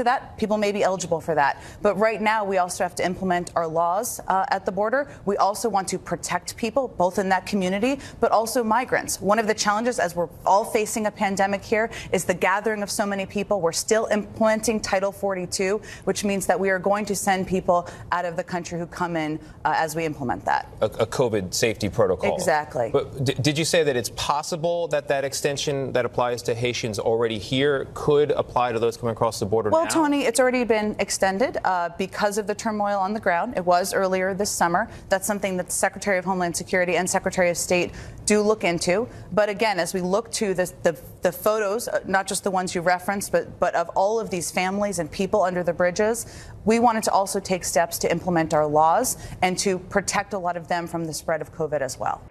to that, people may be eligible for that. But right now, we also have to implement our laws at the border. We also want to protect people, both in that community, but also migrants. One of the challenges, as we're all facing a pandemic here, is the gathering of so many people. We're still implementing Title 42, which means that we are going to send people out of the country who come in as we implement that. A COVID safety protocol. Exactly. But did you say that it's possible that that extension that applies to Haitians already here could apply to those coming across the border now? Well, Tony, it's already been extended because of the turmoil on the ground. It was earlier this summer. That's something that the Secretary of Homeland Security and Secretary of State do look into. But again, as we look to the photos, not just the ones you referenced, but of all of these families and people under the bridges, we wanted to also take steps to implement our laws and to protect a lot of them from the spread of COVID as well.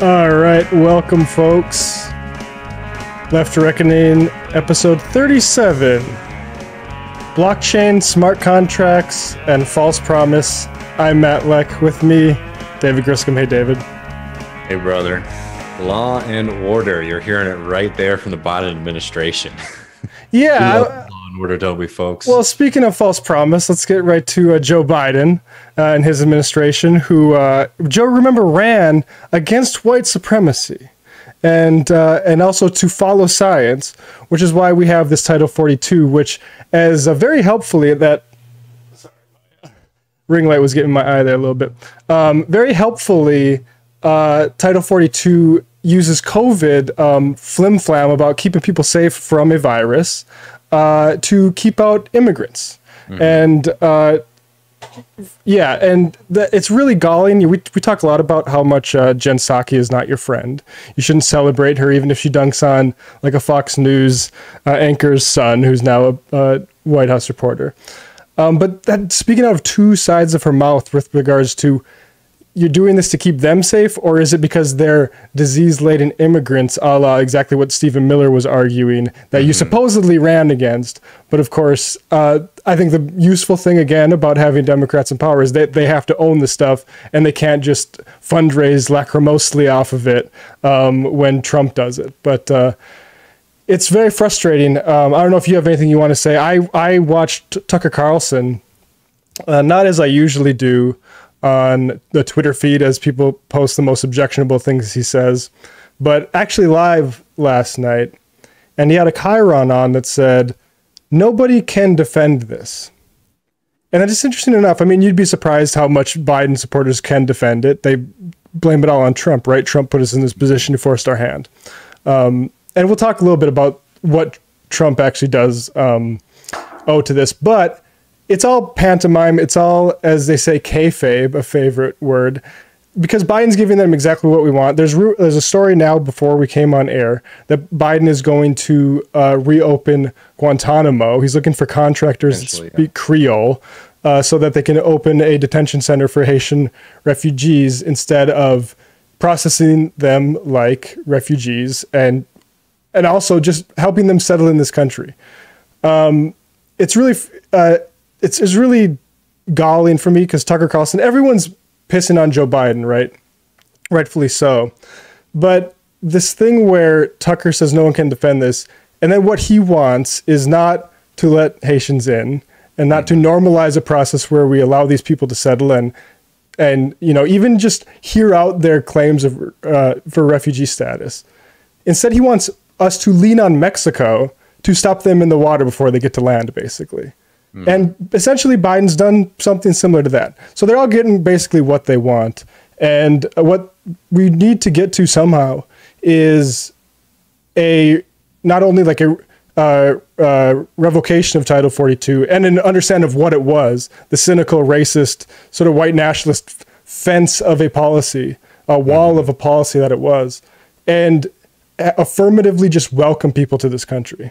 All right, welcome, folks. Left Reckoning, episode 37, Blockchain, Smart Contracts, and False Promise. I'm Matt Leck. With me, David Griscom. Hey, David. Hey, brother. Law and order. You're hearing it right there from the Biden administration. Yeah. Order, don't we, folks? Well, speaking of false promise, let's get right to Joe Biden and his administration, who Joe, remember, ran against white supremacy and also to follow science, which is why we have this Title 42, which as very helpfully that ring light was getting my eye there a little bit. Very helpfully, Title 42 uses COVID flim-flam about keeping people safe from a virus. To keep out immigrants. Mm-hmm. And yeah, and it's really galling. We talk a lot about how much Jen Psaki is not your friend. You shouldn't celebrate her, even if she dunks on like a Fox News anchor's son, who's now a White House reporter. But that, speaking out of two sides of her mouth with regards to, you're doing this to keep them safe, or is it because they're disease-laden immigrants, a la exactly what Stephen Miller was arguing that you supposedly ran against? But of course, I think the useful thing, again, about having Democrats in power is that they have to own the stuff, and they can't just fundraise lacrimosely off of it when Trump does it. But it's very frustrating. I don't know if you have anything you want to say. I watched Tucker Carlson, not as I usually do, on the Twitter feed as people post the most objectionable things he says, but actually live last night, and he had a chyron on that said, nobody can defend this. And that is interesting enough. I mean, you'd be surprised how much Biden supporters can defend it. They blame it all on Trump, right? Trump put us in this position, who forced our hand. And we'll talk a little bit about what Trump actually does owe to this, but it's all pantomime. It's all, as they say, kayfabe, a favorite word, because Biden's giving them exactly what we want. There's a story now before we came on air that Biden is going to reopen Guantanamo. He's looking for contractors that speak Creole so that they can open a detention center for Haitian refugees instead of processing them like refugees and also just helping them settle in this country. It's really... It's really galling for me because Tucker Carlson, everyone's pissing on Joe Biden, right? Rightfully so. But this thing where Tucker says no one can defend this, and then what he wants is not to let Haitians in and not to normalize a process where we allow these people to settle in and you know, even just hear out their claims of, for refugee status. Instead, he wants us to lean on Mexico to stop them in the water before they get to land, basically. And essentially Biden's done something similar to that. So they're all getting basically what they want. And what we need to get to somehow is a, not only like a revocation of Title 42 and an understanding of what it was, the cynical, racist, sort of white nationalist fence of a policy, a wall of a policy that it was, and affirmatively just welcome people to this country.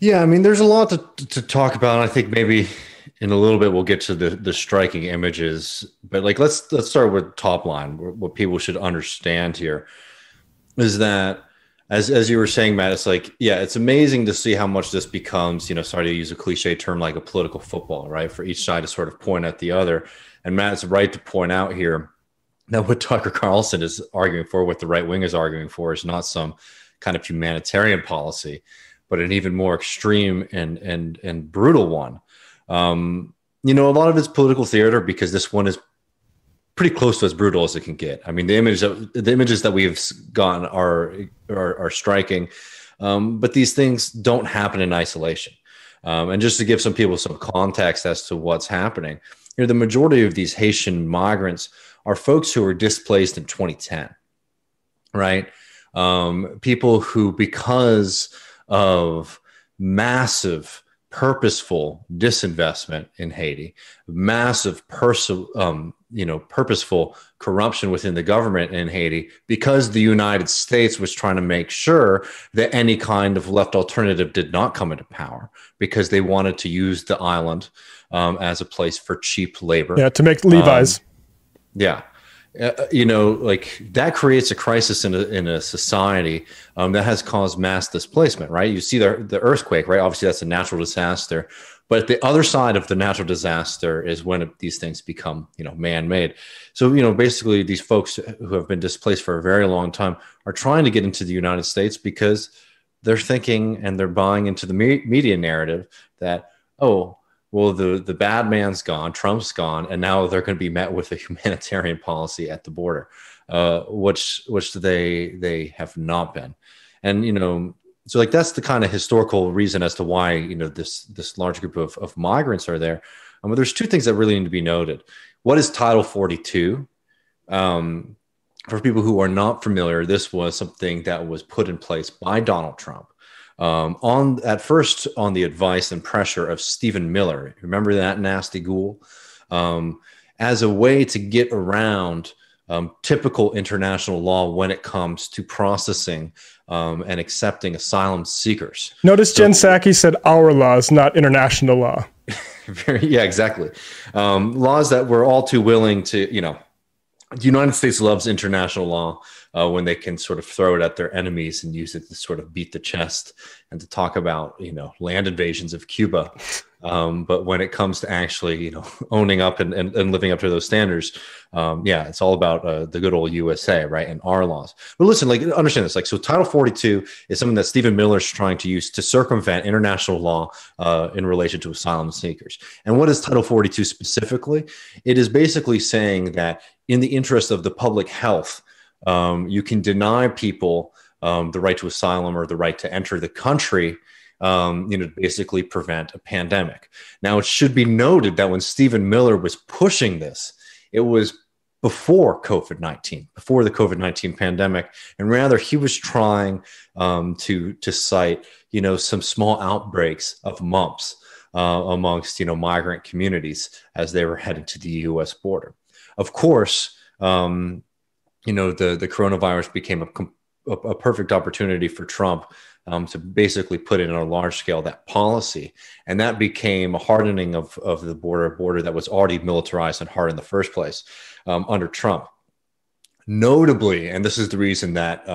Yeah, I mean, there's a lot to talk about. I think maybe in a little bit we'll get to the striking images, but like let's start with top line. What people should understand here is that As you were saying, Matt, it's like, yeah, it's amazing to see how much this becomes, you know, sorry to use a cliche term, like a political football, right? For each side to sort of point at the other. And Matt's right to point out here that what Tucker Carlson is arguing for, what the right wing is arguing for, is not some kind of humanitarian policy, but an even more extreme and brutal one. You know, a lot of it's political theater because this one is pretty close to as brutal as it can get. I mean, the images that we've gotten are striking, but these things don't happen in isolation. And just to give some people some context as to what's happening, you know, the majority of these Haitian migrants are folks who were displaced in 2010, right? People who, because of massive purposeful disinvestment in Haiti, massive purposeful corruption within the government in Haiti, because the United States was trying to make sure that any kind of left alternative did not come into power, because they wanted to use the island as a place for cheap labor. Yeah, to make Levi's. You know, like that creates a crisis in a society that has caused mass displacement, right? You see the earthquake, right? Obviously, that's a natural disaster. But the other side of the natural disaster is when these things become, you know, man-made. So, you know, basically these folks who have been displaced for a very long time are trying to get into the United States because they're thinking and they're buying into the media narrative that, oh, well, the bad man's gone, Trump's gone, and now they're going to be met with a humanitarian policy at the border, which they have not been. And, you know, so like that's the kind of historical reason as to why, you know, this large group of migrants are there. But there's two things that really need to be noted. What is Title 42? For people who are not familiar, this was something that was put in place by Donald Trump. On the advice and pressure of Stephen Miller, remember that nasty ghoul, as a way to get around typical international law when it comes to processing and accepting asylum seekers. Notice Jen Psaki said our laws, not international law. Yeah, exactly. Laws that we're all too willing to, you know, the United States loves international law when they can sort of throw it at their enemies and use it to sort of beat the chest and to talk about, you know, land invasions of Cuba. But when it comes to actually, you know, owning up and living up to those standards, yeah, it's all about the good old USA, right, and our laws. But listen, like, understand this. Like, so Title 42 is something that Stephen Miller is trying to use to circumvent international law in relation to asylum seekers. And what is Title 42 specifically? It is basically saying that in the interest of the public health, you can deny people the right to asylum or the right to enter the country, you know, basically prevent a pandemic. Now, it should be noted that when Stephen Miller was pushing this, it was before COVID-19, before the COVID-19 pandemic, and rather he was trying to cite, you know, some small outbreaks of mumps amongst, you know, migrant communities as they were headed to the U.S. border. Of course, you know, the coronavirus became a perfect opportunity for Trump to basically put in on a large scale that policy. And that became a hardening of the border that was already militarized and hard in the first place under Trump. Notably, and this is the reason that,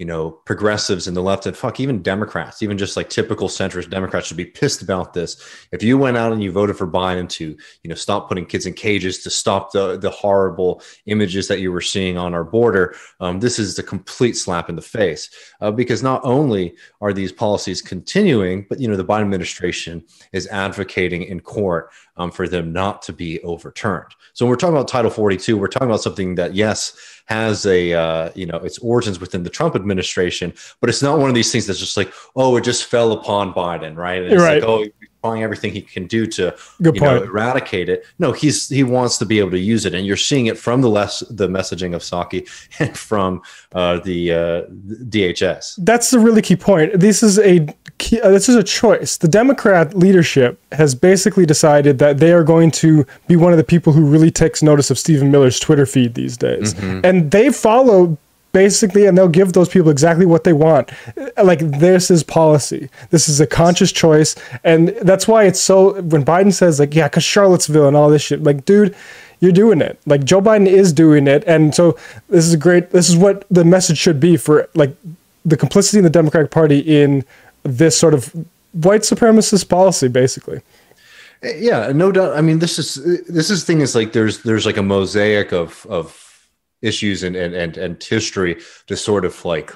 you know, progressives in the left and even Democrats, even just like typical centrist Democrats should be pissed about this. If you went out and you voted for Biden to, you know, stop putting kids in cages, to stop the horrible images that you were seeing on our border, this is the complete slap in the face because not only are these policies continuing, but, you know, the Biden administration is advocating in court for them not to be overturned. So when we're talking about Title 42, we're talking about something that, yes, has a, you know, its origins within the Trump administration, but it's not one of these things that's just like, oh, it just fell upon Biden, right? And it's right. Like, oh, he's trying everything he can do to eradicate it. No, he wants to be able to use it, and you're seeing it from the messaging of Psaki and from the DHS. That's the really key point. This is a choice. The Democrat leadership has basically decided that they are going to be one of the people who really takes notice of Stephen Miller's Twitter feed these days, and they follow. Basically, and they'll give those people exactly what they want. Like, this is policy. This is a conscious choice. And that's why it's so, when Biden says, like, yeah, because Charlottesville and all this shit, like, dude, you're doing it. Like, Joe Biden is doing it. And so this is what the message should be for, like, the complicity in the Democratic Party in this sort of white supremacist policy, basically. Yeah, no doubt. I mean, this thing is like there's like a mosaic of issues and history to sort of like,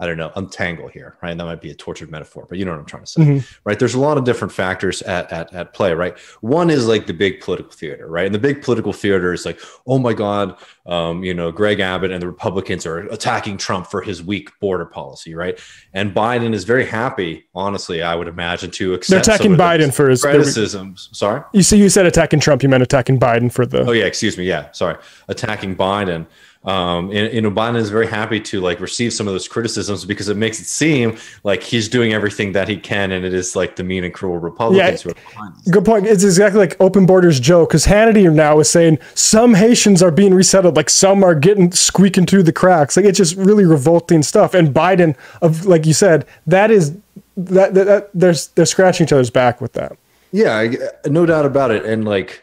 I don't know, untangle here, right? And that might be a tortured metaphor, but you know what I'm trying to say, right? There's a lot of different factors at play, right? One is like the big political theater, right? And the big political theater is like, oh my God, you know, Greg Abbott and the Republicans are attacking Trump for his weak border policy, right? And Biden is very happy, honestly, I would imagine, to accept. They're attacking Biden for his criticisms. Sorry? You said attacking Trump, you meant attacking Biden for the. Oh yeah, excuse me. Yeah, sorry. Attacking Biden. And Biden is very happy to like receive some of those criticisms because it makes it seem like he's doing everything that he can, and it is like the mean and cruel Republicans. Yeah, good point. It's exactly like open borders Joe, because Hannity now is saying some Haitians are being resettled, like some are getting squeaking through the cracks. Like it's just really revolting stuff. And Biden, of like you said, that is that they're scratching each other's back with that. Yeah, no doubt about it. And like,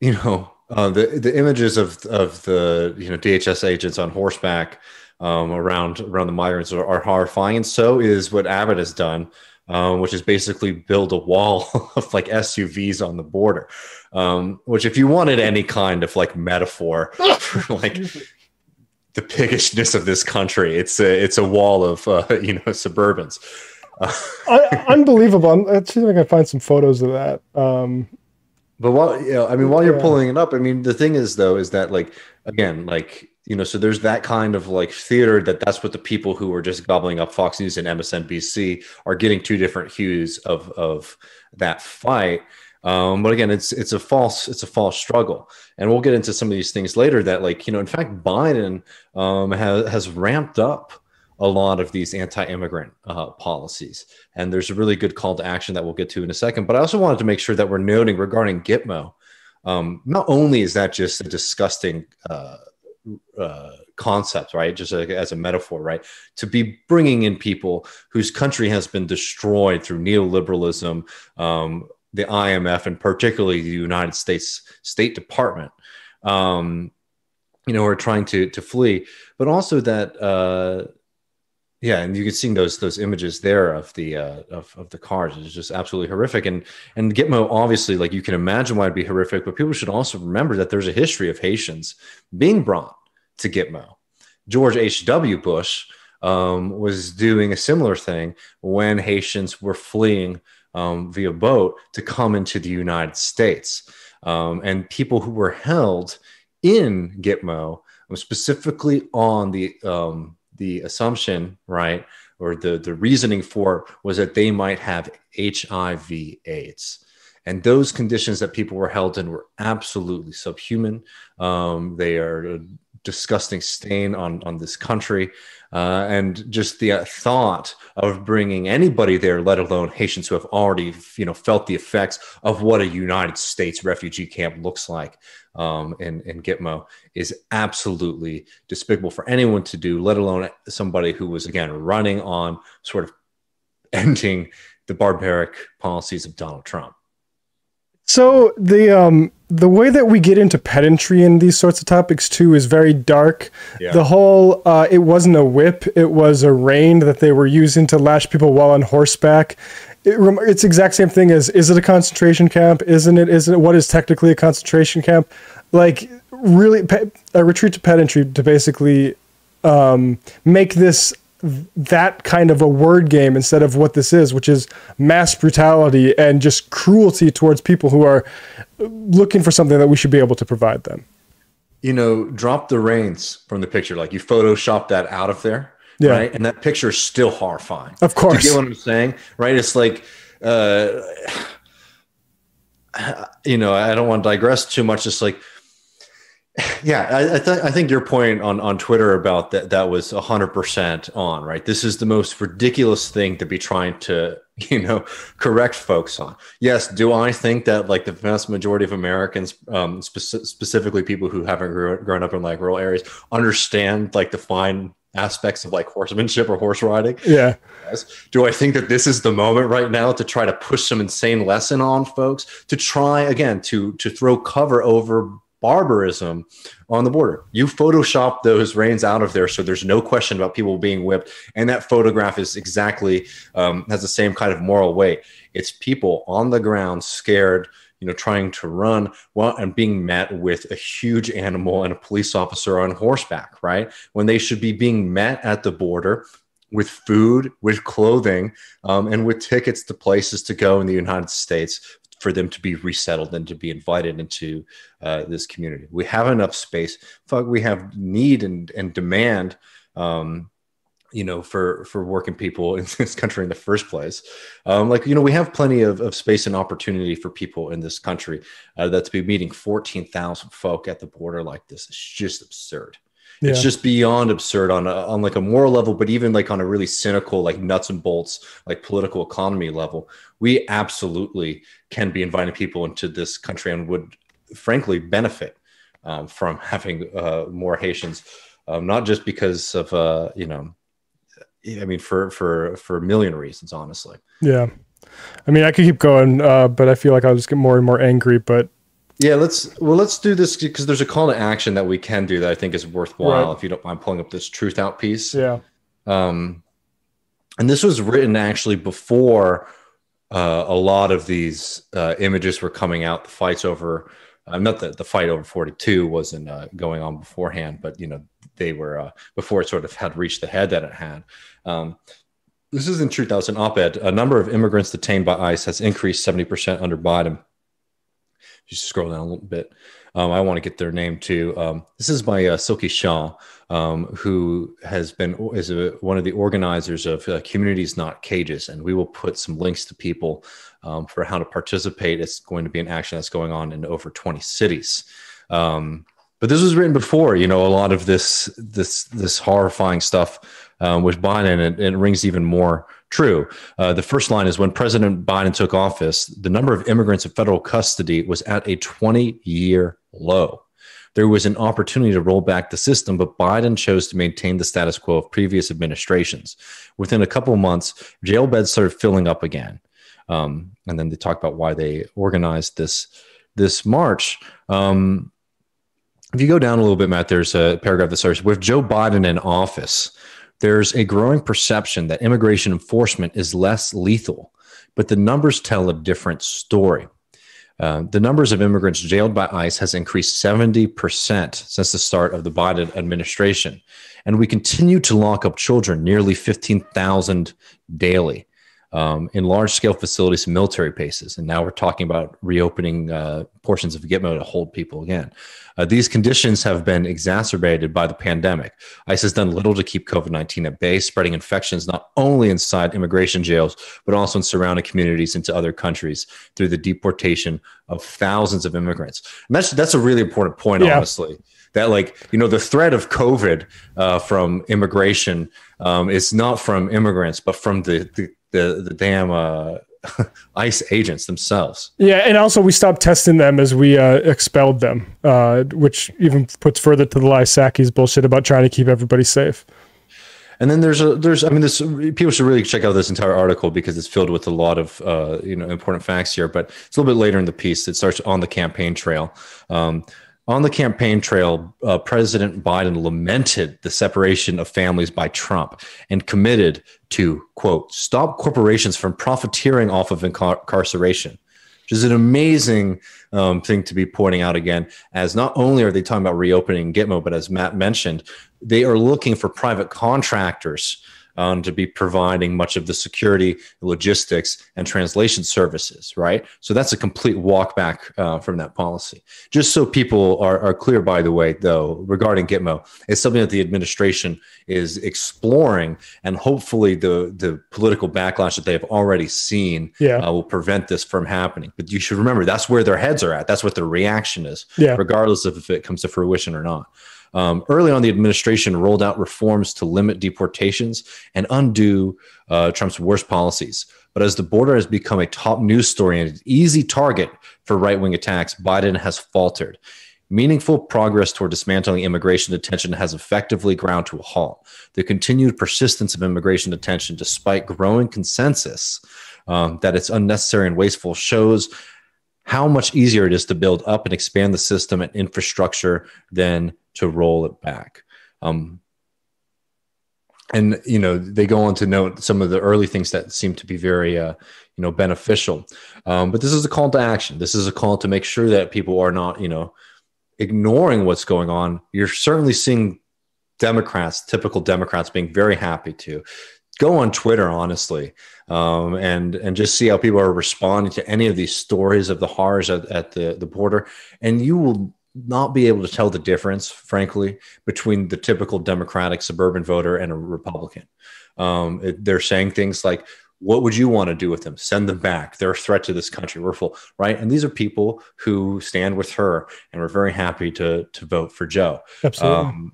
you know. The images of the, you know, DHS agents on horseback around the migrants are horrifying, and so is what Abbott has done, which is basically build a wall of like SUVs on the border, which if you wanted any kind of like metaphor for like the piggishness of this country, it's a wall of you know, Suburbans. Unbelievable. I'm seeing if I can find some photos of that. But while, you know, I mean, while you're pulling it up, I mean, the thing is, though, is that like, again, like, you know, so there's that kind of like theater that's what the people who are just gobbling up Fox News and MSNBC are getting two different hues of that fight. But again, it's a false struggle. And we'll get into some of these things later that like, you know, in fact, Biden has ramped up a lot of these anti-immigrant policies. And there's a really good call to action that we'll get to in a second. But I also wanted to make sure that we're noting regarding Gitmo, not only is that just a disgusting concept, right? Just as a metaphor, right? To be bringing in people whose country has been destroyed through neoliberalism, the IMF, and particularly the United States State Department, you know, are trying to flee, but also that, yeah, and you can see those images there of the of the cars. It's just absolutely horrific. And Gitmo, obviously, like you can imagine why it'd be horrific, but people should also remember that there's a history of Haitians being brought to Gitmo. George H. W. Bush was doing a similar thing when Haitians were fleeing via boat to come into the United States, and people who were held in Gitmo, specifically on the assumption, right, or the reasoning for it was that they might have HIV/AIDS. And those conditions that people were held in were absolutely subhuman. They are a disgusting stain on this country. And just the thought of bringing anybody there, let alone Haitians who have already, you know, felt the effects of what a United States refugee camp looks like in Gitmo, is absolutely despicable for anyone to do, let alone somebody who was, again, running on sort of ending the barbaric policies of Donald Trump. So the way that we get into pedantry in these sorts of topics too is very dark. Yeah. The whole it wasn't a whip, it was a rein that they were using to lash people while on horseback. It's exact same thing as, is it a concentration camp? Isn't it? What is technically a concentration camp? Like, really, a retreat to pedantry to basically make this that kind of a word game instead of what this is, which is mass brutality and just cruelty towards people who are looking for something that we should be able to provide them. You know, drop the reins from the picture. Like, you Photoshopped that out of there, yeah. Right? And that picture is still horrifying. Of course. Do you get what I'm saying? Right? It's like, you know, I don't want to digress too much. Just like, yeah, I think your point on Twitter about that was 100% on, right? This is the most ridiculous thing to be trying to, you know, correct folks on. Yes, do I think that like the vast majority of Americans, specifically people who haven't grown up in like rural areas, understand like the fine aspects of like horsemanship or horse riding? Yeah. Yes. Do I think that this is the moment right now to try to push some insane lesson on folks, to try again to throw cover over barbarism on the border. You Photoshop those reins out of there, so there's no question about people being whipped. And that photograph is exactly has the same kind of moral weight. It's people on the ground scared, you know, trying to run while and being met with a huge animal and a police officer on horseback, right? When they should be being met at the border with food, with clothing, and with tickets to places to go in the United States for them to be resettled and to be invited into this community. We have enough space. Fuck, we have need and demand, you know, for working people in this country in the first place. Like, you know, we have plenty of space and opportunity for people in this country that to be meeting 14,000 folk at the border like this. It's just absurd. Yeah. It's just beyond absurd on like a moral level, but even like on a really cynical, like nuts and bolts, like political economy level, we absolutely can be inviting people into this country and would frankly benefit from having more Haitians, not just because of, you know, I mean, for a million reasons, honestly. Yeah. I mean, I could keep going, but I feel like I'll just get more and more angry, but yeah, let's do this because there's a call to action that we can do that I think is worthwhile. Right. If you don't mind pulling up this Truth Out piece. Yeah. And this was written actually before a lot of these images were coming out. The fights over, not that the fight over 42 wasn't going on beforehand, but you know they were before it sort of had reached the head that it had. This is in Truth Out. It's an op-ed. A number of immigrants detained by ICE has increased 70% under Biden. Just scroll down a little bit. I want to get their name too. This is by Silky Shaw, who is one of the organizers of Communities Not Cages, and we will put some links to people for how to participate. It's going to be an action that's going on in over 20 cities. But this was written before, you know, a lot of this horrifying stuff with Biden, and it rings even more true. The first line is, when President Biden took office, the number of immigrants in federal custody was at a 20-year low. There was an opportunity to roll back the system, but Biden chose to maintain the status quo of previous administrations. Within a couple of months, jail beds started filling up again. And then they talk about why they organized this march. If you go down a little bit, Matt, there's a paragraph that starts, with Joe Biden in office, there's a growing perception that immigration enforcement is less lethal, but the numbers tell a different story. The numbers of immigrants jailed by ICE has increased 70% since the start of the Biden administration, and we continue to lock up children, nearly 15,000 daily, in large-scale facilities and military bases. And now we're talking about reopening portions of Gitmo to hold people again. These conditions have been exacerbated by the pandemic. ICE has done little to keep COVID-19 at bay, spreading infections not only inside immigration jails, but also in surrounding communities into other countries through the deportation of thousands of immigrants. And that's a really important point, yeah. Honestly. That, like, you know, the threat of COVID from immigration is not from immigrants, but from the damn ICE agents themselves. Yeah, and also we stopped testing them as we expelled them, which even puts further to the lie Psaki's bullshit about trying to keep everybody safe. And then there's people should really check out this entire article because it's filled with a lot of you know, important facts here. But it's a little bit later in the piece. It starts on the campaign trail. On the campaign trail, President Biden lamented the separation of families by Trump and committed to, quote, stop corporations from profiteering off of incarceration, which is an amazing thing to be pointing out again, as not only are they talking about reopening Gitmo, but as Matt mentioned, they are looking for private contractors to be providing much of the security, logistics, and translation services, right? So that's a complete walk back from that policy. Just so people are clear, by the way, though, regarding Gitmo, it's something that the administration is exploring, and hopefully the political backlash that they have already seen will prevent this from happening. But you should remember, that's where their heads are at. That's what their reaction is, regardless of if it comes to fruition or not. Early on, the administration rolled out reforms to limit deportations and undo Trump's worst policies. But as the border has become a top news story and an easy target for right-wing attacks, Biden has faltered. Meaningful progress toward dismantling immigration detention has effectively ground to a halt. The continued persistence of immigration detention, despite growing consensus that it's unnecessary and wasteful, shows how much easier it is to build up and expand the system and infrastructure than to roll it back. And, you know, they go on to note some of the early things that seem to be very, you know, beneficial. But this is a call to action. This is a call to make sure that people are not, you know, ignoring what's going on. You're certainly seeing Democrats, typical Democrats, being very happy to go on Twitter, honestly, and just see how people are responding to any of these stories of the horrors at the border. And you will not be able to tell the difference, frankly, between the typical Democratic suburban voter and a Republican. They're saying things like, what would you want to do with them? Send them back. They're a threat to this country. We're full, right? And these are people who stand with her and were very happy to vote for Joe. Absolutely.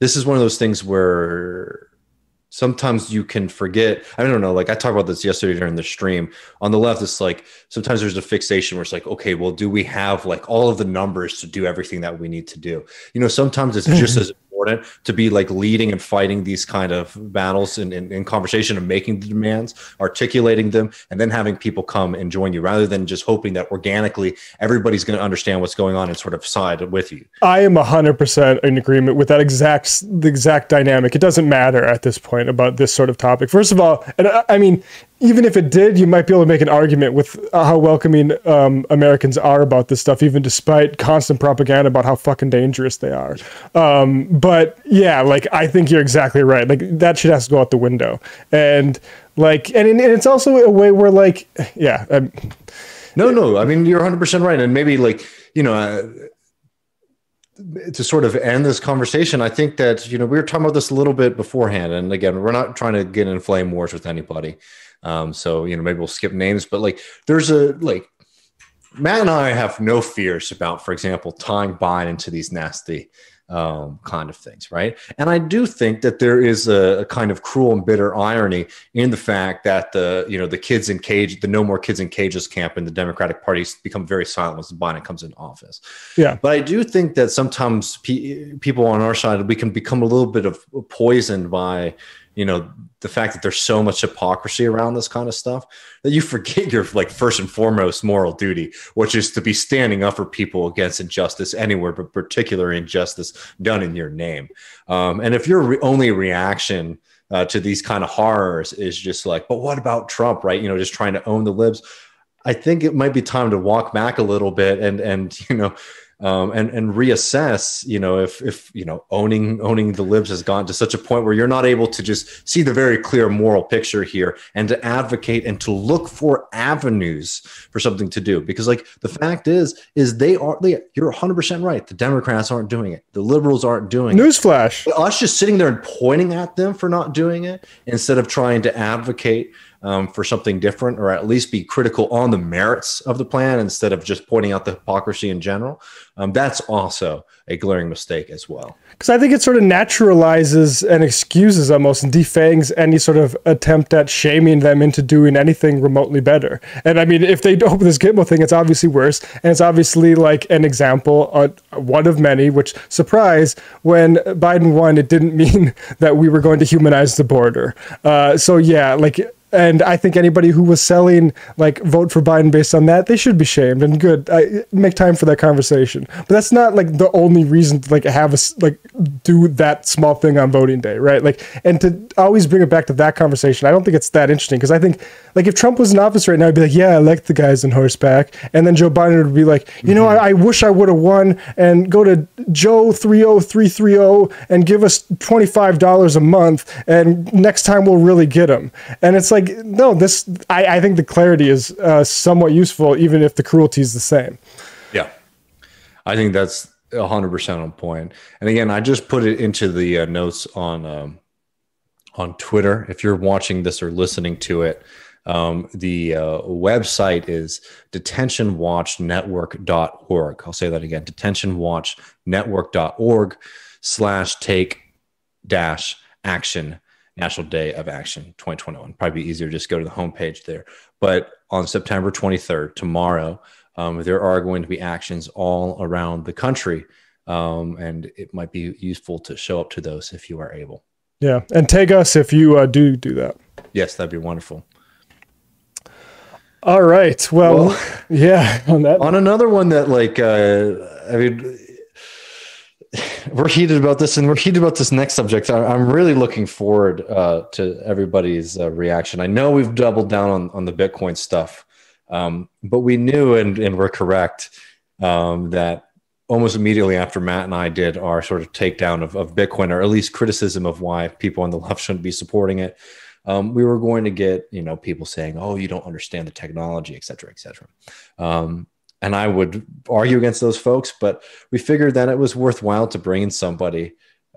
This is one of those things where sometimes you can forget. I don't know. Like I talked about this yesterday during the stream. On the left, it's like sometimes there's a fixation where it's like, okay, well, do we have like all of the numbers to do everything that we need to do? You know, sometimes it's just as important to be like leading and fighting these kind of battles in conversation and making the demands, articulating them, and then having people come and join you rather than just hoping that organically everybody's going to understand what's going on and sort of side with you. I am 100% in agreement with that exact dynamic. It doesn't matter at this point about this sort of topic. First of all, and I mean, even if it did, you might be able to make an argument with how welcoming Americans are about this stuff, even despite constant propaganda about how fucking dangerous they are. But yeah, like, I think you're exactly right. Like, that shit has to go out the window. And like, and it's also a way where like, yeah. I mean, you're 100% right. And maybe like, you know, to sort of end this conversation, I think that, you know, we were talking about this a little bit beforehand. And again, we're not trying to get in flame wars with anybody. So, you know, maybe we'll skip names, but like, there's a, like, Matt and I have no fears about, for example, tying Biden to these nasty kind of things, right? And I do think that there is a kind of cruel and bitter irony in the fact that the, you know, the kids in cage, the No More Kids in Cages camp in the Democratic Party's become very silent once Biden comes into office. Yeah. But I do think that sometimes people on our side, we can become a little bit of poisoned by, you know, the fact that there's so much hypocrisy around this kind of stuff that you forget your like first and foremost moral duty, which is to be standing up for people against injustice anywhere, but particular injustice done in your name. And if your only reaction to these kind of horrors is just like, but what about Trump, right? You know, just trying to own the libs. I think it might be time to walk back a little bit and you know, and reassess, you know, if you know, owning the libs has gone to such a point where you're not able to just see the very clear moral picture here and to advocate and to look for avenues for something to do. Because like the fact is you're 100% right. The Democrats aren't doing it. The liberals aren't doing it. Newsflash. Us just sitting there and pointing at them for not doing it instead of trying to advocate for something different, or at least be critical on the merits of the plan instead of just pointing out the hypocrisy in general. That's also a glaring mistake as well. Because I think it sort of naturalizes and excuses almost and defangs any sort of attempt at shaming them into doing anything remotely better. And I mean, if they open this Gitmo thing, it's obviously worse. And it's obviously like an example, one of many, which, surprise, when Biden won, it didn't mean that we were going to humanize the border. So yeah, like... And I think anybody who was selling, like, vote for Biden based on that, they should be shamed and good. Make time for that conversation. But that's not, like, the only reason to, like, do that small thing on voting day, right? Like, and to always bring it back to that conversation, I don't think it's that interesting. Because I think, like, if Trump was in office right now, I'd be like, yeah, I like the guys on horseback. And then Joe Biden would be like, you know, I wish I would have won, and go to Joe 30330 and give us $25 a month, and next time we'll really get him. And it's like, no, this, I think the clarity is somewhat useful, even if the cruelty is the same. Yeah, I think that's 100% on point. And again, I just put it into the notes on Twitter. If you're watching this or listening to it, the website is detentionwatchnetwork.org. I'll say that again, detentionwatchnetwork.org/take-action. National Day of Action 2021. Probably easier to just go to the homepage there. But on September 23rd, tomorrow, there are going to be actions all around the country. And it might be useful to show up to those if you are able. Yeah. And tag us if you do that. Yes, that'd be wonderful. All right. Well, yeah. On another one that, like, I mean, we're heated about this, and we're heated about this next subject. I'm really looking forward to everybody's reaction. I know we've doubled down on the Bitcoin stuff, but we knew, and we're correct, that almost immediately after Matt and I did our sort of takedown of Bitcoin, or at least criticism of why people on the left shouldn't be supporting it, we were going to get, you know, people saying, "Oh, you don't understand the technology," et cetera, et cetera. And I would argue against those folks, but we figured that it was worthwhile to bring in somebody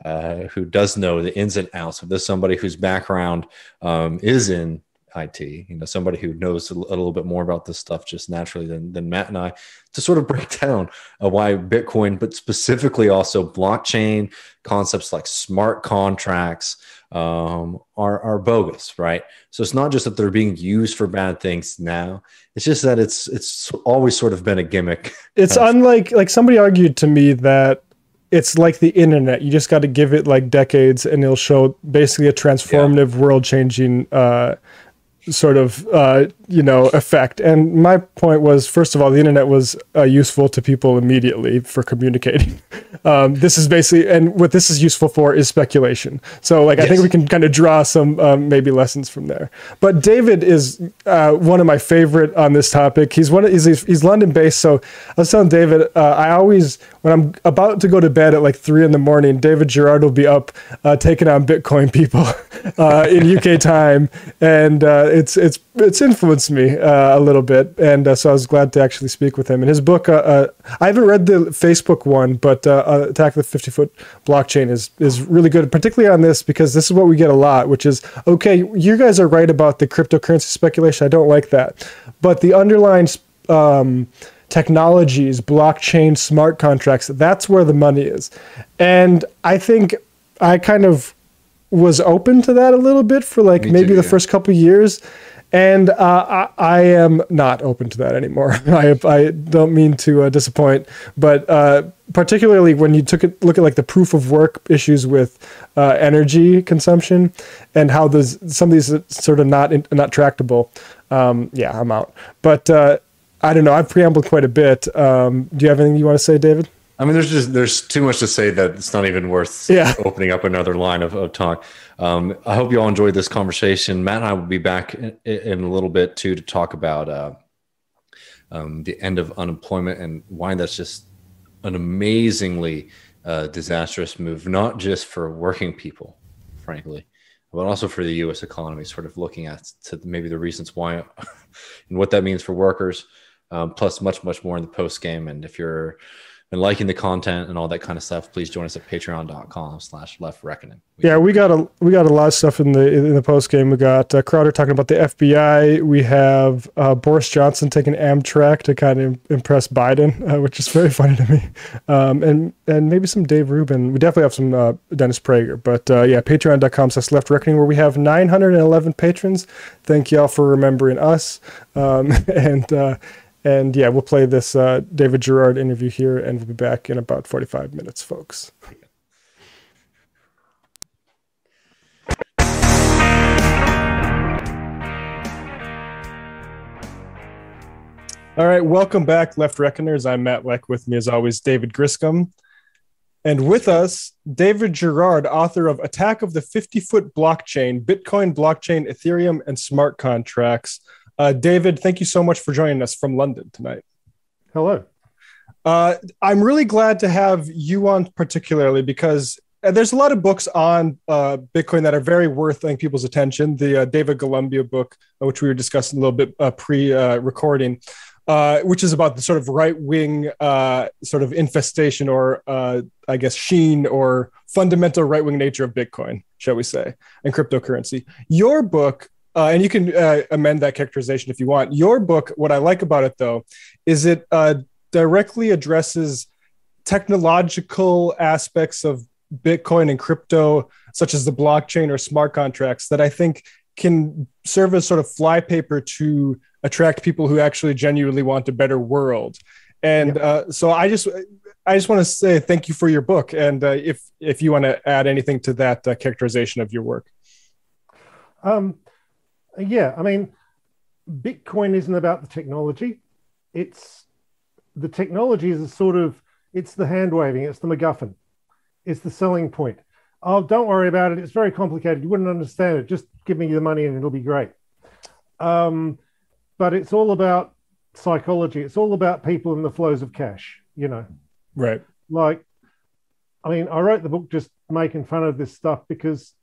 who does know the ins and outs of this, somebody whose background is in IT, you know, somebody who knows a little bit more about this stuff just naturally than Matt and I, to sort of break down why Bitcoin, but specifically also blockchain, concepts like smart contracts are bogus, right? So it's not just that they're being used for bad things now. It's just that it's always sort of been a gimmick. It's unlike, like somebody argued to me that it's like the internet. You just got to give it like decades and it'll show basically a transformative, world-changing sort of, you know, effect. And my point was, first of all, the internet was useful to people immediately for communicating. This is basically, and what this is useful for is speculation. So like, yes. I think we can kind of draw some maybe lessons from there. But David is one of my favorite on this topic. He's London based. So I was telling David, I always, when I'm about to go to bed at like 3 in the morning, David Gerard will be up taking on Bitcoin people in UK time. And it's influenced me a little bit, and so I was glad to actually speak with him. And his book, I haven't read the Facebook one, but Attack of the 50 Foot Blockchain is really good, particularly on this, because this is what we get a lot, which is, okay, you guys are right about the cryptocurrency speculation. I don't like that, but the underlying technologies, blockchain, smart contracts, that's where the money is. And I think I kind of was open to that a little bit for like maybe the first couple of years. And I am not open to that anymore. I don't mean to disappoint, but particularly when you took a look at like the proof of work issues with energy consumption and how those, some of these are sort of not tractable. Yeah, I'm out. But I don't know. I've preambled quite a bit. Do you have anything you want to say, David? I mean, there's too much to say that it's not even worth opening up another line of talk. I hope you all enjoyed this conversation. Matt and I will be back in a little bit too, to talk about the end of unemployment and why that's just an amazingly disastrous move, not just for working people, frankly, but also for the U.S. economy, sort of looking at to maybe the reasons why and what that means for workers, plus much, much more in the post game. And if you're liking the content and all that kind of stuff, please join us at patreon.com/leftreckoning. Yeah, we got a lot of stuff in the post game. We got Crowder talking about the FBI. We have Boris Johnson taking Amtrak to kind of impress Biden, which is very funny to me. And maybe some Dave Rubin. We definitely have some Dennis Prager. But yeah, patreon.com/leftreckoning, where we have 911 patrons. Thank y'all for remembering us. And yeah, we'll play this David Gerard interview here, and we'll be back in about 45 minutes, folks. All right, welcome back, Left Reckoners. I'm Matt Leck. With me, as always, David Griscom. And with us, David Gerard, author of Attack of the 50 Foot Blockchain, Bitcoin, Blockchain, Ethereum, and Smart Contracts. David, thank you so much for joining us from London tonight. Hello. I'm really glad to have you on, particularly because there's a lot of books on Bitcoin that are very worth people's attention. The David Golombia book, which we were discussing a little bit pre-recording, which is about the sort of right-wing sort of infestation or, I guess, sheen or fundamental right-wing nature of Bitcoin, shall we say, and cryptocurrency. Your book... and you can amend that characterization if you want. Your book, what I like about it, though, is it directly addresses technological aspects of Bitcoin and crypto, such as the blockchain or smart contracts, that I think can serve as sort of flypaper to attract people who actually genuinely want a better world. And so I just want to say thank you for your book. And if you want to add anything to that characterization of your work. Yeah, I mean, Bitcoin isn't about the technology. It's the technology is a sort of, it's the hand waving, it's the MacGuffin, it's the selling point. Oh, don't worry about it. It's very complicated. You wouldn't understand it. Just give me the money and it'll be great. But it's all about psychology. It's all about people and the flows of cash, you know? Right. Like, I mean, I wrote the book just making fun of this stuff because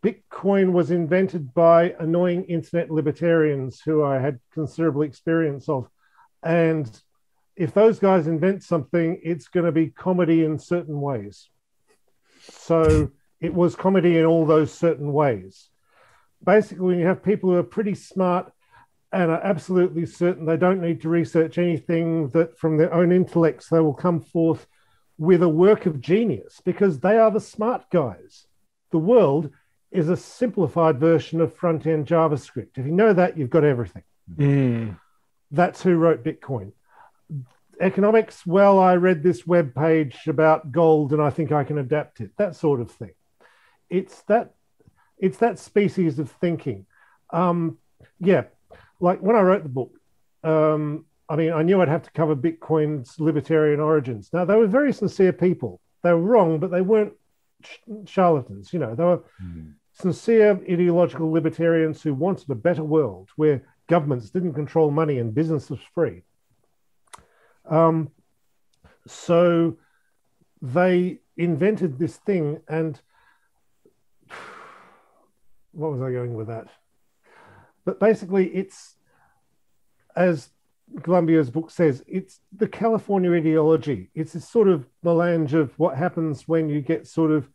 Bitcoin was invented by annoying internet libertarians who I had considerable experience of. And if those guys invent something, it's going to be comedy in certain ways. So it was comedy in all those certain ways. Basically, when you have people who are pretty smart and are absolutely certain they don't need to research anything, that from their own intellects, they will come forth with a work of genius because they are the smart guys. The world is a simplified version of front-end JavaScript. If you know that, you've got everything. Mm. That's who wrote Bitcoin. Economics, well, I read this web page about gold and I think I can adapt it, that sort of thing. It's that species of thinking. Yeah, like when I wrote the book, I mean, I knew I'd have to cover Bitcoin's libertarian origins. Now, they were very sincere people. They were wrong, but they weren't charlatans. You know, they were sincere ideological libertarians who wanted a better world where governments didn't control money and business was free. So they invented this thing, and what was I going with that? But basically, it's, as Golombia's book says, it's the California ideology. It's this sort of melange of what happens when you get sort of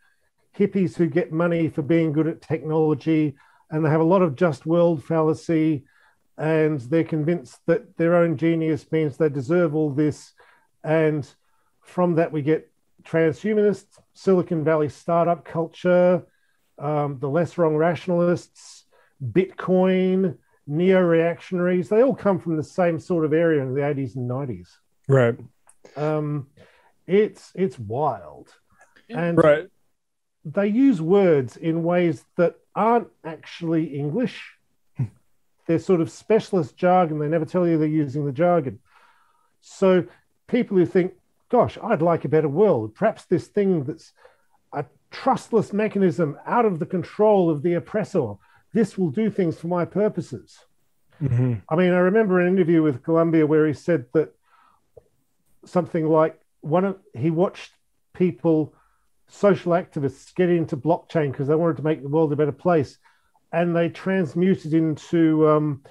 hippies who get money for being good at technology, and they have a lot of just world fallacy. And they're convinced that their own genius means they deserve all this. And from that, we get transhumanist, Silicon Valley startup culture, the less wrong rationalists, Bitcoin, neo-reactionaries. They all come from the same sort of area in the 80s and 90s. Right. It's wild. And right. They use words in ways that aren't actually English. They're sort of specialist jargon. They never tell you they're using the jargon. So people who think, gosh, I'd like a better world. Perhaps this thing that's a trustless mechanism out of the control of the oppressor, this will do things for my purposes. Mm-hmm. I mean, I remember an interview with Golombia where he said that something like he watched people, social activists, get into blockchain because they wanted to make the world a better place. And they transmuted into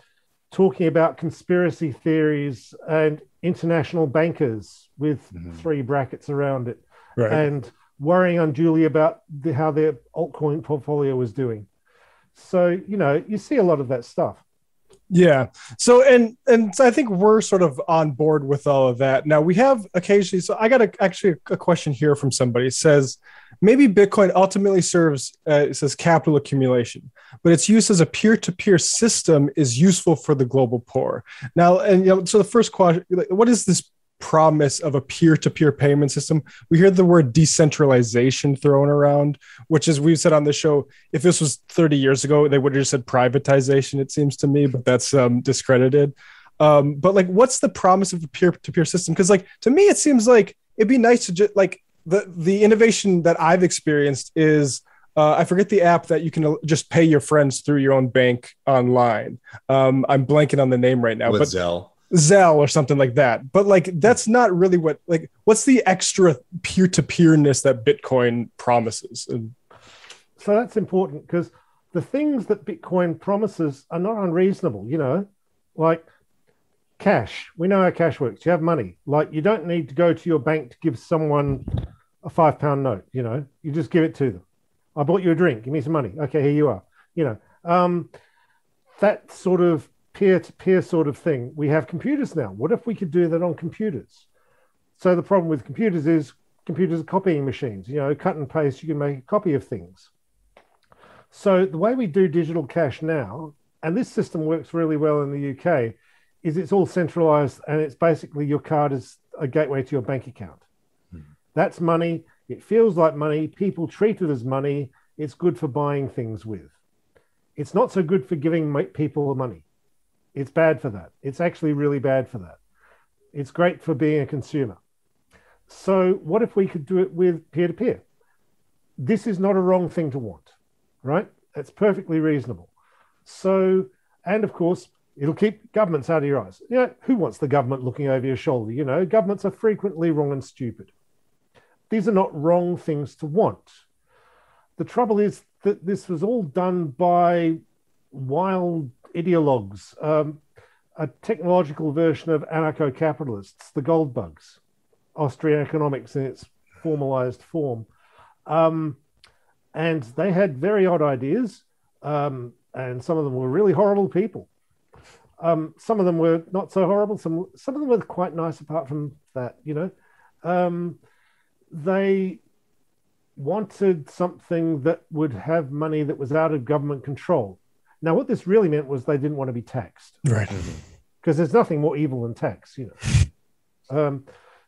talking about conspiracy theories and international bankers with three brackets around it, right, and worrying unduly about how their altcoin portfolio was doing. So, you know, you see a lot of that stuff. Yeah. So, and I think we're sort of on board with all of that. Now we have occasionally, so I got actually a question here from somebody. It says, maybe Bitcoin ultimately serves, it says capital accumulation, but its use as a peer-to-peer system is useful for the global poor. Now, and you know, so the first question, what is this promise of a peer-to-peer payment system? We hear the word decentralization thrown around, which is, we've said on the show, if this was 30 years ago, they would have just said privatization, it seems to me, but that's discredited. But like, what's the promise of a peer-to-peer system? Because like, to me, it seems like it'd be nice to just like, the innovation that I've experienced is, I forget the app that you can just pay your friends through your own bank online. I'm blanking on the name right now, but Zelle or something like that. But like, that's not really what, like, what's the extra peer-to-peerness that Bitcoin promises? So that's important because the things that Bitcoin promises are not unreasonable, you know, like cash. We know how cash works. You have money. Like, you don't need to go to your bank to give someone a £5 note, you know, you just give it to them. I bought you a drink. Give me some money. Okay, here you are. You know, that sort of peer-to-peer sort of thing. We have computers now. What if we could do that on computers? So the problem with computers is computers are copying machines. You know, cut and paste, you can make a copy of things. So the way we do digital cash now, and this system works really well in the UK, is it's all centralized and it's basically your card is a gateway to your bank account. That's money. It feels like money. People treat it as money. It's good for buying things with. It's not so good for giving people money. It's bad for that. It's actually really bad for that. It's great for being a consumer. So what if we could do it with peer-to-peer? This is not a wrong thing to want, right? That's perfectly reasonable. So, and of course, it'll keep governments out of your eyes. You know, who wants the government looking over your shoulder? You know, governments are frequently wrong and stupid. These are not wrong things to want. The trouble is that this was all done by wild ideologues, a technological version of anarcho-capitalists, the gold bugs, Austrian economics in its formalized form. And they had very odd ideas, and some of them were really horrible people. Some of them were not so horrible. Some of them were quite nice apart from that, you know. They wanted something that would have money that was out of government control. Now, what this really meant was they didn't want to be taxed. Right. Because there's nothing more evil than tax, you know.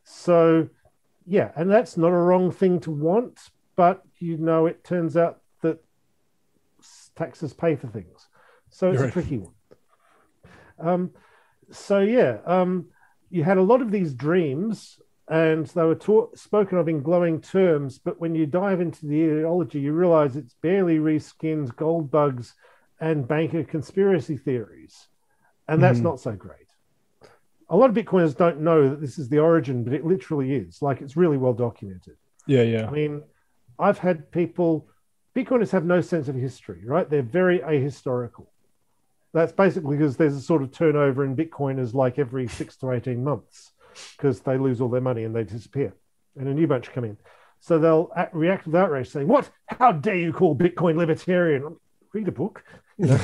So, yeah, and that's not a wrong thing to want, but, you know, it turns out that taxes pay for things. So it's a tricky one. So, yeah, you had a lot of these dreams and they were spoken of in glowing terms, but when you dive into the ideology, you realize it's barely reskins, gold bugs, and banker conspiracy theories. And that's not so great. A lot of Bitcoiners don't know that this is the origin, but it literally is. Like, it's really well documented. Yeah, yeah. I mean, I've had people... Bitcoiners have no sense of history, right? They're very ahistorical. That's basically because there's a sort of turnover in Bitcoiners like every 6 to 18 months because they lose all their money and they disappear and a new bunch come in. So they'll react with outrage saying, what? How dare you call Bitcoin libertarian? Read a book. You know?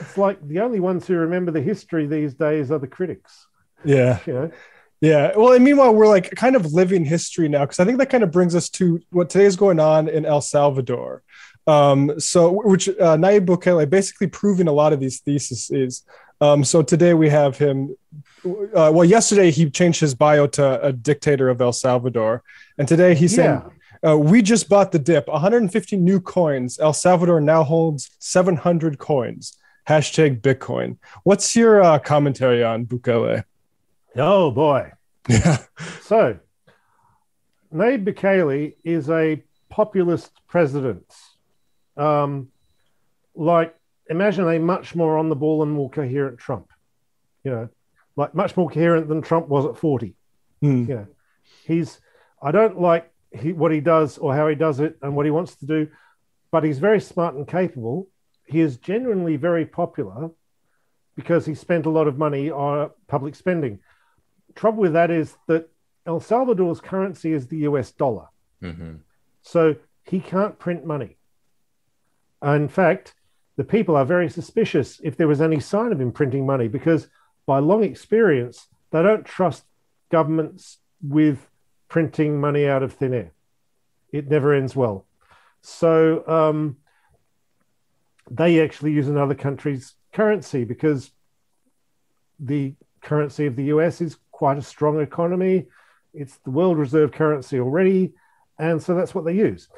It's like the only ones who remember the history these days are the critics. Yeah. You know? Yeah. Well, and meanwhile, we're like kind of living history now, because I think that kind of brings us to what today is going on in El Salvador. So which Nayib Bukele basically proving a lot of these theses. So today we have him. Well, yesterday he changed his bio to a dictator of El Salvador. And today he's saying, we just bought the dip, 150 new coins. El Salvador now holds 700 coins. Hashtag Bitcoin. What's your commentary on Bukele? Oh, boy. Yeah. So, Nayib Bukele is a populist president. Like, imagine a much more on the ball and more coherent Trump. You know, like much more coherent than Trump was at 40. You know, I don't like what he does or how he does it and what he wants to do, but he's very smart and capable. He is genuinely very popular because he spent a lot of money on public spending. Trouble with that is that El Salvador's currency is the US dollar. So he can't print money. In fact, the people are very suspicious if there was any sign of him printing money, because by long experience, they don't trust governments with printing money out of thin air. It never ends well. So, they actually use another country's currency because the currency of the US is quite a strong economy. It's the world reserve currency already. And so that's what they use.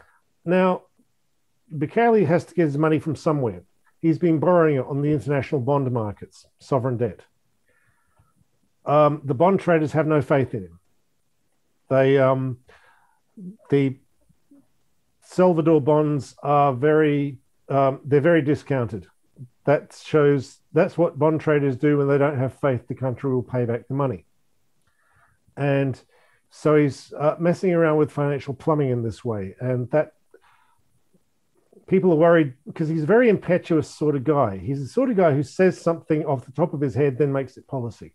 Now, Bukele has to get his money from somewhere. He's been borrowing it on the international bond markets, sovereign debt. The bond traders have no faith in him. The Salvador bonds are very... they're very discounted. That shows that's what bond traders do when they don't have faith the country will pay back the money. And so he's messing around with financial plumbing in this way. And that people are worried because he's a very impetuous sort of guy. He's the sort of guy who says something off the top of his head, then makes it policy.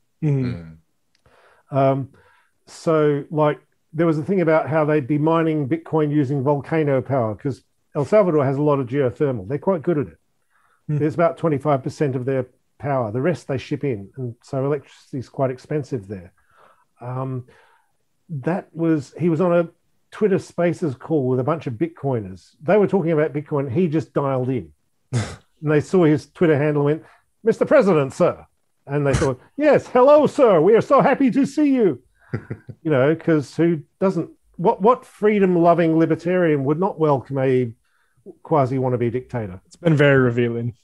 So like there was a thing about how they'd be mining Bitcoin using volcano power because El Salvador has a lot of geothermal. They're quite good at it. There's about 25% of their power. The rest they ship in. And so electricity is quite expensive there. He was on a Twitter Spaces call with a bunch of Bitcoiners. They were talking about Bitcoin. He just dialed in. And they saw his Twitter handle and went, Mr. President, sir. And they thought, yes, hello, sir. We are so happy to see you. You know, because who doesn't? What freedom-loving libertarian would not welcome a quasi-wannabe dictator? It's been very revealing.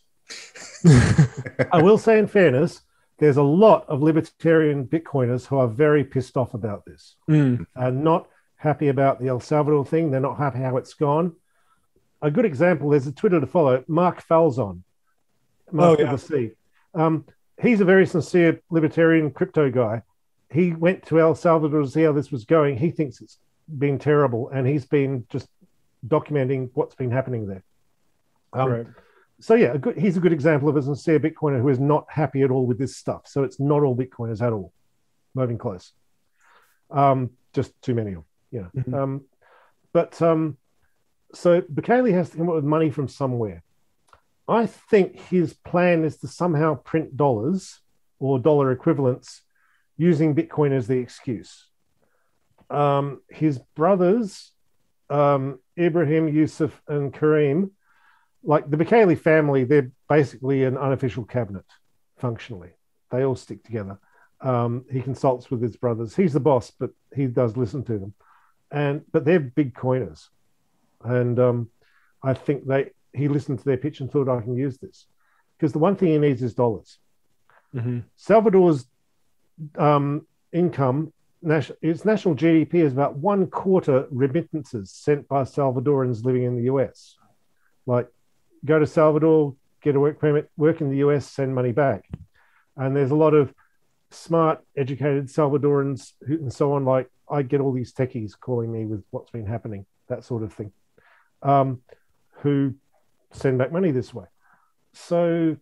I will say, in fairness, there's a lot of libertarian Bitcoiners who are very pissed off about this and not happy about the El Salvador thing. They're not happy how it's gone. A good example, there's a Twitter to follow, Mark Falzon. Mark C. He's a very sincere libertarian crypto guy. He went to El Salvador to see how this was going. He thinks it's been terrible, and he's been just documenting what's been happening there. Right. So yeah, he's a good example of a sincere Bitcoiner who is not happy at all with this stuff. So it's not all Bitcoiners at all. Not even close. Just too many of them. Yeah. So Bukele has to come up with money from somewhere. I think his plan is to somehow print dollars or dollar equivalents using Bitcoin as the excuse. His brothers, Ibrahim, Yusuf, and Karim, like the Bukele family, they're basically an unofficial cabinet, functionally. They all stick together. He consults with his brothers. He's the boss, but he does listen to them. But they're big coiners. And I think he listened to their pitch and thought, I can use this. Because the one thing he needs is dollars. Salvador's income, its national GDP is about 1/4 remittances sent by Salvadorans living in the US. Like, go to Salvador, get a work permit, work in the US, send money back. And there's a lot of smart, educated Salvadorans and so on. Like, I get all these techies calling me with what's been happening, that sort of thing, who send back money this way. So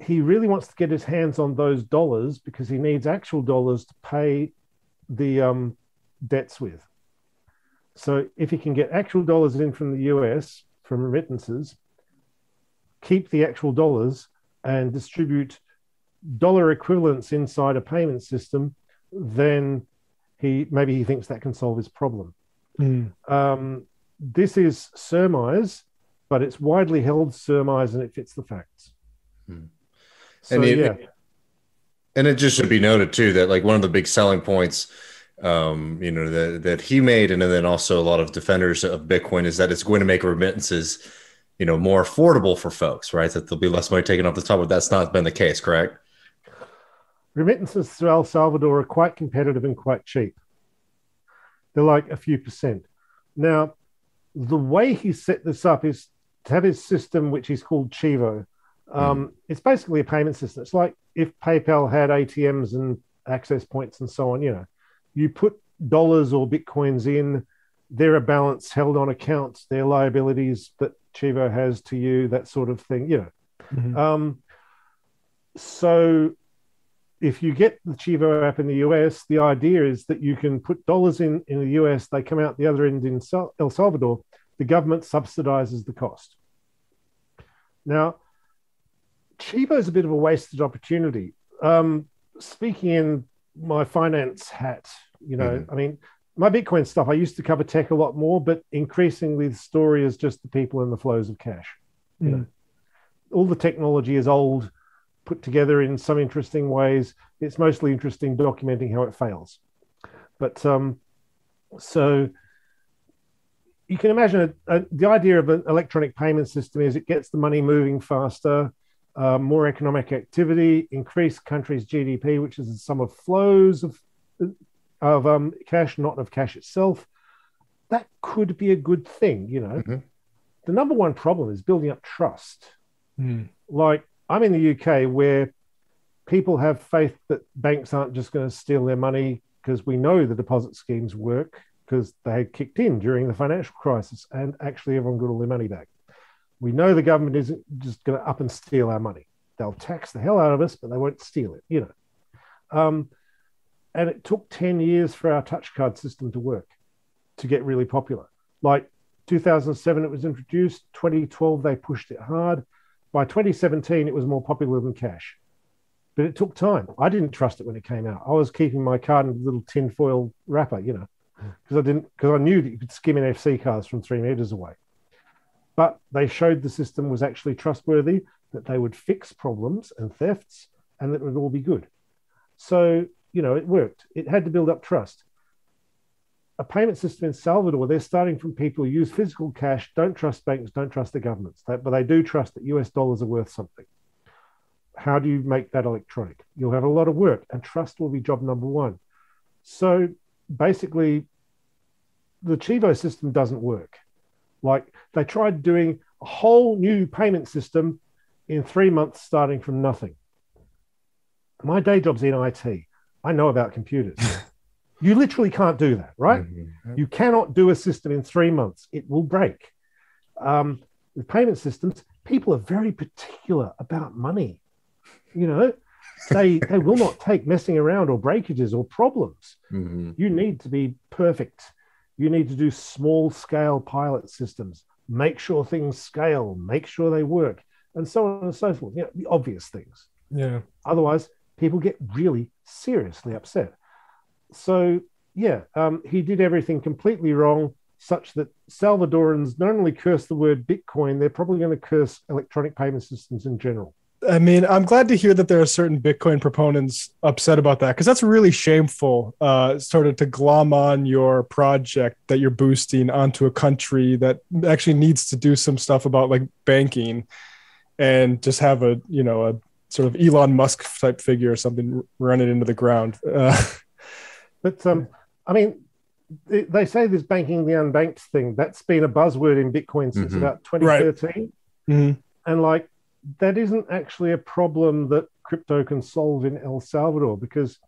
he really wants to get his hands on those dollars because he needs actual dollars to pay the debts with. So if he can get actual dollars in from the US, from remittances, keep the actual dollars and distribute dollar equivalents inside a payment system, then maybe he thinks that can solve his problem. This is surmise, but it's widely held surmise, and it fits the facts. So, and it just should be noted too that, like, one of the big selling points, that he made, and then also a lot of defenders of Bitcoin, is that it's going to make remittances, more affordable for folks, right? That there'll be less money taken off the top, but that's not been the case, correct? Remittances to El Salvador are quite competitive and quite cheap. They're like a few percent. Now, the way he set this up is to have his system, which he's called Chivo. It's basically a payment system. It's like if PayPal had ATMs and access points and so on, you put dollars or Bitcoins in, they're a balance held on accounts, they're liabilities that Chivo has to you, that sort of thing, So if you get the Chivo app in the US, the idea is that you can put dollars in the US, they come out the other end in El Salvador, the government subsidizes the cost. Now, Chivo is a bit of a wasted opportunity. Speaking in my finance hat, I mean, my Bitcoin stuff, I used to cover tech a lot more, but increasingly the story is just the people and the flows of cash. All the technology is old, put together in some interesting ways. It's mostly interesting documenting how it fails. But so you can imagine the idea of an electronic payment system is it gets the money moving faster, more economic activity, increased countries' GDP, which is the sum of flows of cash, not of cash itself. That could be a good thing, The number one problem is building up trust. Like, I'm in the UK where people have faith that banks aren't just going to steal their money because we know the deposit schemes work because they had kicked in during the financial crisis and actually everyone got all their money back. We know the government isn't just going to up and steal our money. They'll tax the hell out of us, but they won't steal it, And it took 10 years for our touch card system to work, to get really popular. Like 2007, it was introduced. 2012, they pushed it hard. By 2017, it was more popular than cash. But it took time. I didn't trust it when it came out. I was keeping my card in a little tinfoil wrapper, because I knew that you could skim NFC cards from 3 meters away. But they showed the system was actually trustworthy, that they would fix problems and thefts, and that it would all be good. So, it worked. It had to build up trust. a payment system in Salvador, they're starting from people who use physical cash, don't trust banks, don't trust the governments, but they do trust that US dollars are worth something. How do you make that electronic? You'll have a lot of work, and trust will be job number one. So basically, the Chivo system doesn't work. Like, they tried doing a whole new payment system in 3 months starting from nothing. My day job's in IT. I know about computers. You literally can't do that, right? Mm-hmm. You cannot do a system in 3 months. It will break. With payment systems, people are very particular about money. You know, they will not take messing around or breakages or problems. Mm-hmm. You need to be perfect. You need to do small-scale pilot systems. Make sure things scale. Make sure they work. And so on and so forth. You know, the obvious things. Yeah. Otherwise, people get really seriously upset. So, yeah, he did everything completely wrong, such that Salvadorans not only curse the word Bitcoin, they're probably going to curse electronic payment systems in general. I mean, I'm glad to hear that there are certain Bitcoin proponents upset about that, because that's really shameful, sort of to glom on your project that you're boosting onto a country that actually needs to do some stuff about like banking, and just have a, you know, a sort of Elon Musk type figure or something run it into the ground. But I mean, they say this banking the unbanked thing, that's been a buzzword in Bitcoin since about 2013. Right. Mm-hmm. And like, that isn't actually a problem that crypto can solve in El Salvador, because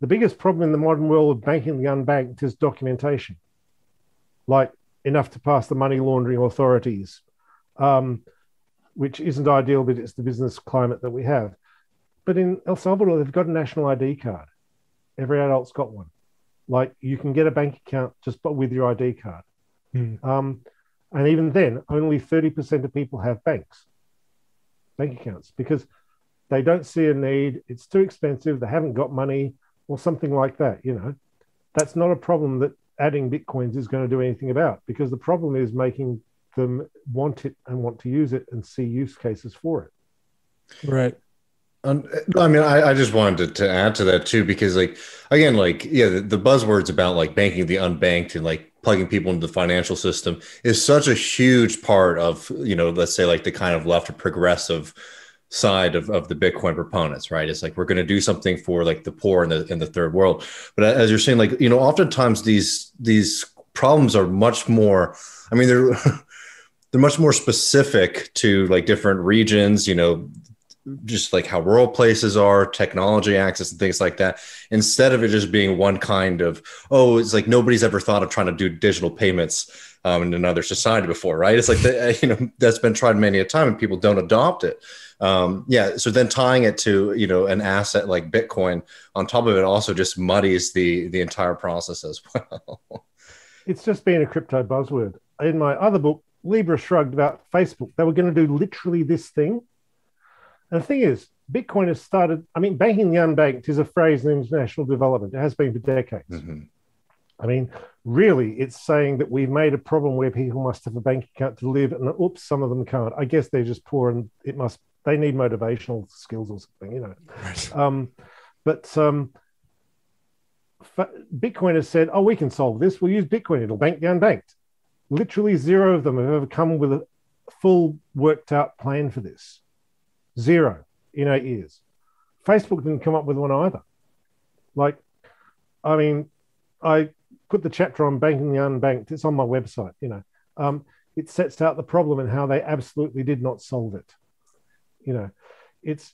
the biggest problem in the modern world of banking the unbanked is documentation, like enough to pass the money laundering authorities, which isn't ideal, but it's the business climate that we have. But in El Salvador, they've got a national ID card. Every adult's got one. Like, you can get a bank account just with your ID card. Mm. And even then, only 30% of people have bank accounts, because they don't see a need. It's too expensive. They haven't got money or something like that. You know, that's not a problem that adding Bitcoins is going to do anything about, because the problem is making them want it and want to use it and see use cases for it. Right. I mean, I just wanted to add to that too, because like, again, like, yeah, the buzzwords about like banking the unbanked and like plugging people into the financial system is such a huge part of, you know, let's say like the kind of left or progressive side of the Bitcoin proponents, right? It's like, we're going to do something for like the poor in the third world. But as you're saying, like, you know, oftentimes these problems are much more, I mean, they're much more specific to like different regions, you know, just like how rural places are, technology access and things like that, instead of it just being one kind of, oh, it's like nobody's ever thought of trying to do digital payments in another society before, right? It's like, you know, that's been tried many a time and people don't adopt it. Yeah. So then tying it to, you know, an asset like Bitcoin on top of it also just muddies the entire process as well. It's just been a crypto buzzword. In my other book, Libra Shrugged, about Facebook, they were going to do literally this thing. And the thing is, Bitcoin has started, I mean, banking the unbanked is a phrase in international development. It has been for decades. Mm-hmm. I mean, really, it's saying that we've made a problem where people must have a bank account to live, and oops, some of them can't. I guess they're just poor and they need motivational skills or something, you know. Right. Bitcoin has said, oh, we can solve this. We'll use Bitcoin. It'll bank the unbanked. Literally zero of them have ever come with a full worked out plan for this. Zero in 8 years. Facebook didn't come up with one either. Like, I mean, I put the chapter on banking the unbanked. It's on my website, you know. It sets out the problem and how they absolutely did not solve it. You know,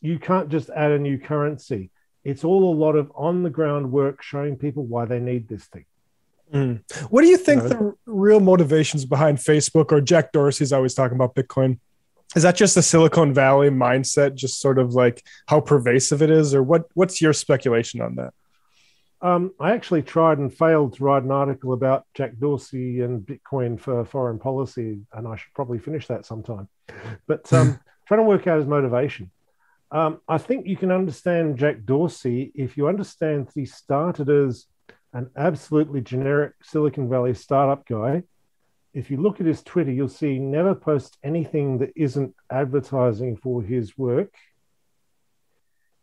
you can't just add a new currency. It's all a lot of on-the-ground work showing people why they need this thing. Mm. What do you think the real motivations behind Facebook, or Jack Dorsey's always talking about Bitcoin? Is that just the Silicon Valley mindset, just sort of like how pervasive it is? Or what's your speculation on that? I actually tried and failed to write an article about Jack Dorsey and Bitcoin for foreign policy, and I should probably finish that sometime. But trying to work out his motivation. I think you can understand Jack Dorsey if you understand that he started as an absolutely generic Silicon Valley startup guy. If you look at his Twitter, you'll see he never posts anything that isn't advertising for his work.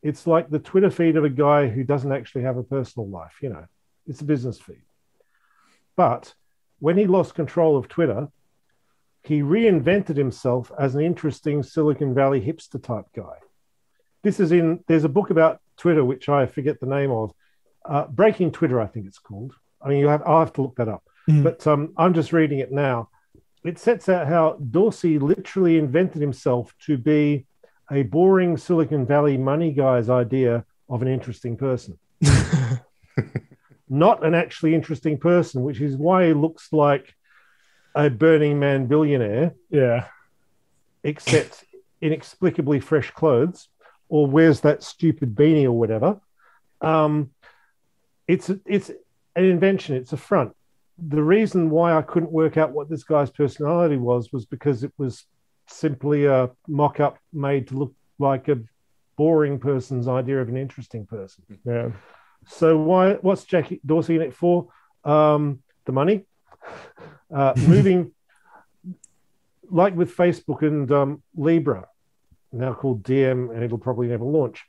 It's like the Twitter feed of a guy who doesn't actually have a personal life, you know. It's a business feed. But when he lost control of Twitter, he reinvented himself as an interesting Silicon Valley hipster type guy. This is in, there's a book about Twitter, which I forget the name of, Breaking Twitter, I think it's called. I mean, I'll have to look that up. But I'm just reading it now. It sets out how Dorsey literally invented himself to be a boring Silicon Valley money guy's idea of an interesting person. Not an actually interesting person, which is why he looks like a Burning Man billionaire. Yeah. Except inexplicably fresh clothes, or wears that stupid beanie or whatever. It's an invention. It's a front. The reason why I couldn't work out what this guy's personality was because it was simply a mock-up made to look like a boring person's idea of an interesting person. Yeah. So what's Jack Dorsey in it for? The money. Moving, like with Facebook and Libra, now called DM, and it'll probably never launch.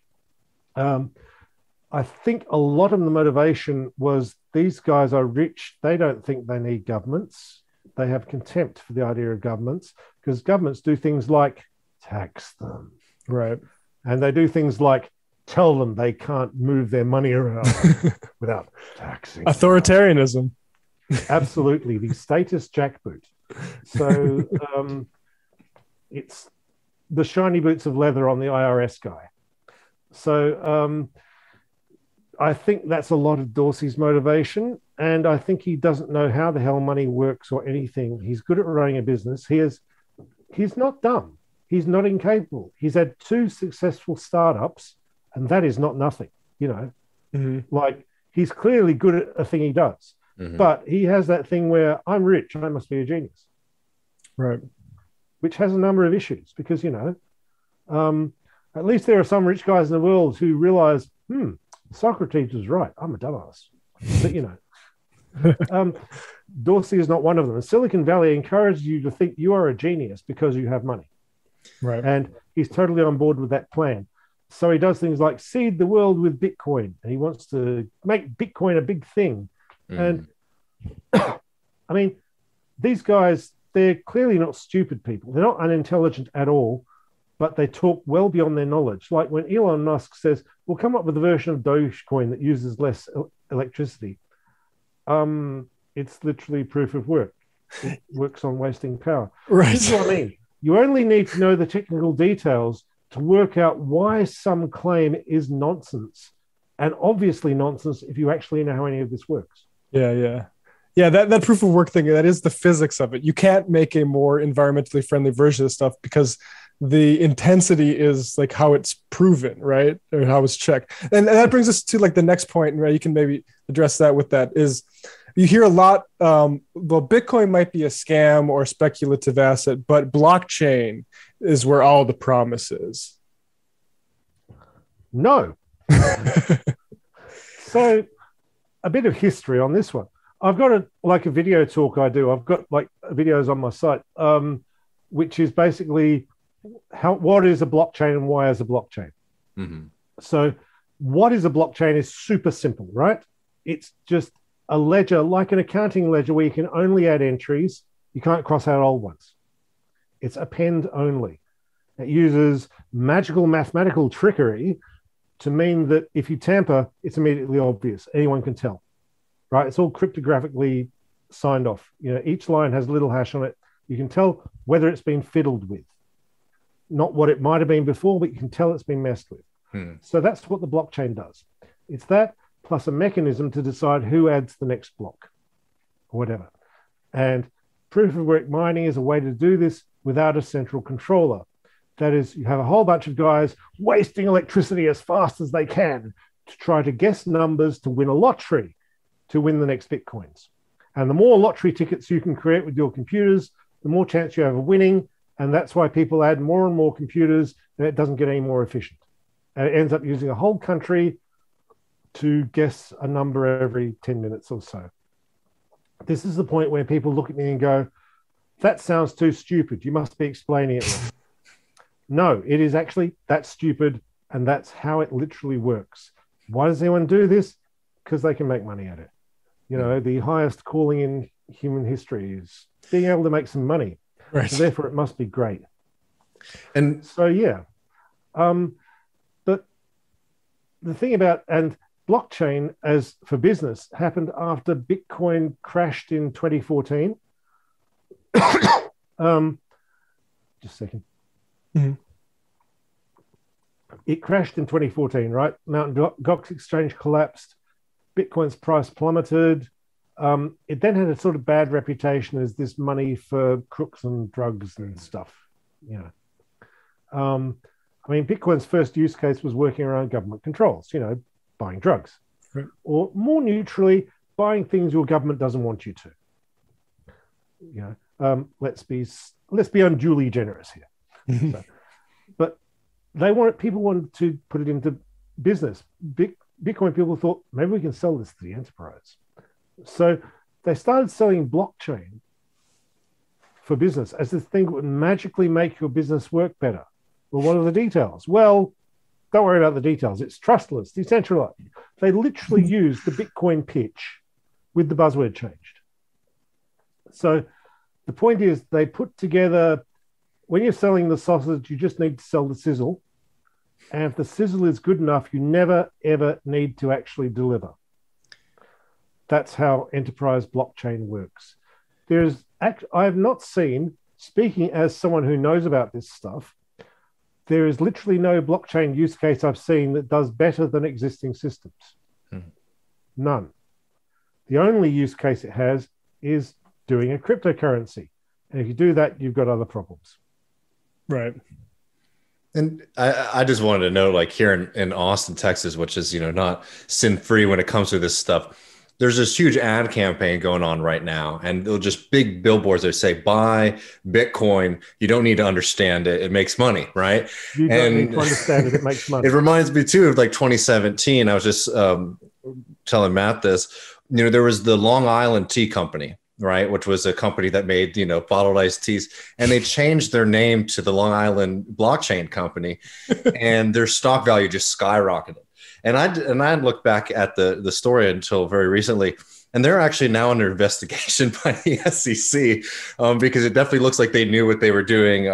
I think a lot of the motivation was these guys are rich. They don't think they need governments. They have contempt for the idea of governments because governments do things like tax them. Right. And they do things like tell them they can't move their money around without taxing. Authoritarianism. Absolutely. The status jackboot. So it's the shiny boots of leather on the IRS guy. So I think that's a lot of Dorsey's motivation. And I think he doesn't know how the hell money works or anything. He's good at running a business. He's not dumb. He's not incapable. He's had 2 successful startups, and that is not nothing, you know. Mm-hmm. Like, he's clearly good at a thing he does. Mm-hmm. But he has that thing where I'm rich, I must be a genius. Right. Which has a number of issues because, you know, at least there are some rich guys in the world who realize, Socrates was right. I'm a dumbass. But, you know, Dorsey is not one of them. And Silicon Valley encourages you to think you are a genius because you have money. Right. And he's totally on board with that plan. So he does things like seed the world with Bitcoin. And he wants to make Bitcoin a big thing. And I mean, these guys, they're clearly not stupid people. They're not unintelligent at all, but they talk well beyond their knowledge. Like when Elon Musk says, we'll come up with a version of Dogecoin that uses less electricity. It's literally proof of work. It works on wasting power. Right. This is what I mean. You only need to know the technical details to work out why some claim is nonsense, and obviously nonsense if you actually know how any of this works. Yeah. That proof of work thing, that is the physics of it. You can't make a more environmentally friendly version of this stuff because the intensity is like how it's proven, right? Or how it's checked. And that brings us to like the next point, right? You can maybe address that with that is you hear a lot, well, Bitcoin might be a scam or speculative asset, but blockchain is where all the promise is. No. So a bit of history on this one. I've got a video talk I do. I've got like videos on my site, which is basically what is a blockchain and why is a blockchain? Mm-hmm. So what is a blockchain is super simple, right? It's just a ledger, like an accounting ledger where you can only add entries. You can't cross out old ones. It's append only. It uses magical mathematical trickery to mean that if you tamper, it's immediately obvious. Anyone can tell, right? It's all cryptographically signed off. You know, each line has a little hash on it. You can tell whether it's been fiddled with. Not what it might have been before, but you can tell it's been messed with. So that's what the blockchain does. It's that plus a mechanism to decide who adds the next block or whatever. And proof of work mining is a way to do this without a central controller. That is, you have a whole bunch of guys wasting electricity as fast as they can to try to guess numbers to win a lottery, to win the next Bitcoins. And the more lottery tickets you can create with your computers, the more chance you have of winning. And that's why people add more and more computers, and it doesn't get any more efficient. And it ends up using a whole country to guess a number every 10 minutes or so. This is the point where people look at me and go, that sounds too stupid. You must be explaining it. No, it is actually that stupid, and that's how it literally works. Why does anyone do this? Because they can make money at it. You know, the highest calling in human history is being able to make some money. Right. So therefore, it must be great. And so, yeah. But the thing about, and blockchain as for business happened after Bitcoin crashed in 2014. Just a second. Mm-hmm. It crashed in 2014, right? Mt. Gox exchange collapsed. Bitcoin's price plummeted. It then had a sort of bad reputation as this money for crooks and drugs and stuff. You know, I mean, Bitcoin's first use case was working around government controls, you know, buying drugs, right, or more neutrally, buying things your government doesn't want you to. You know, let's be unduly generous here. So, but they wanted, people wanted to put it into business. Bitcoin people thought, maybe we can sell this to the enterprise. So they started selling blockchain for business as this thing that would magically make your business work better. Well, what are the details? Well, don't worry about the details. It's trustless, decentralized. They literally used the Bitcoin pitch with the buzzword changed. So the point is, they put together, when you're selling the sausage, you just need to sell the sizzle. And if the sizzle is good enough, you never, ever need to actually deliver. That's how enterprise blockchain works. I have not seen, speaking as someone who knows about this stuff, there is literally no blockchain use case I've seen that does better than existing systems. Mm-hmm. None. The only use case it has is doing a cryptocurrency. And if you do that, you've got other problems. Right. And I just wanted to know, like here in Austin, Texas, which is, you know, not sin-free when it comes to this stuff, there's this huge ad campaign going on right now. And they'll just big billboards that say, buy Bitcoin. You don't need to understand it. It makes money, right? You don't need to understand it. It makes money. It reminds me too of like 2017. I was just telling Matt this, you know, there was the Long Island Tea Company, right, which was a company that made, you know, bottled iced teas, and they changed their name to the Long Island Blockchain Company, and their stock value just skyrocketed. And I looked back at the story until very recently, and they're actually now under investigation by the SEC because it definitely looks like they knew what they were doing,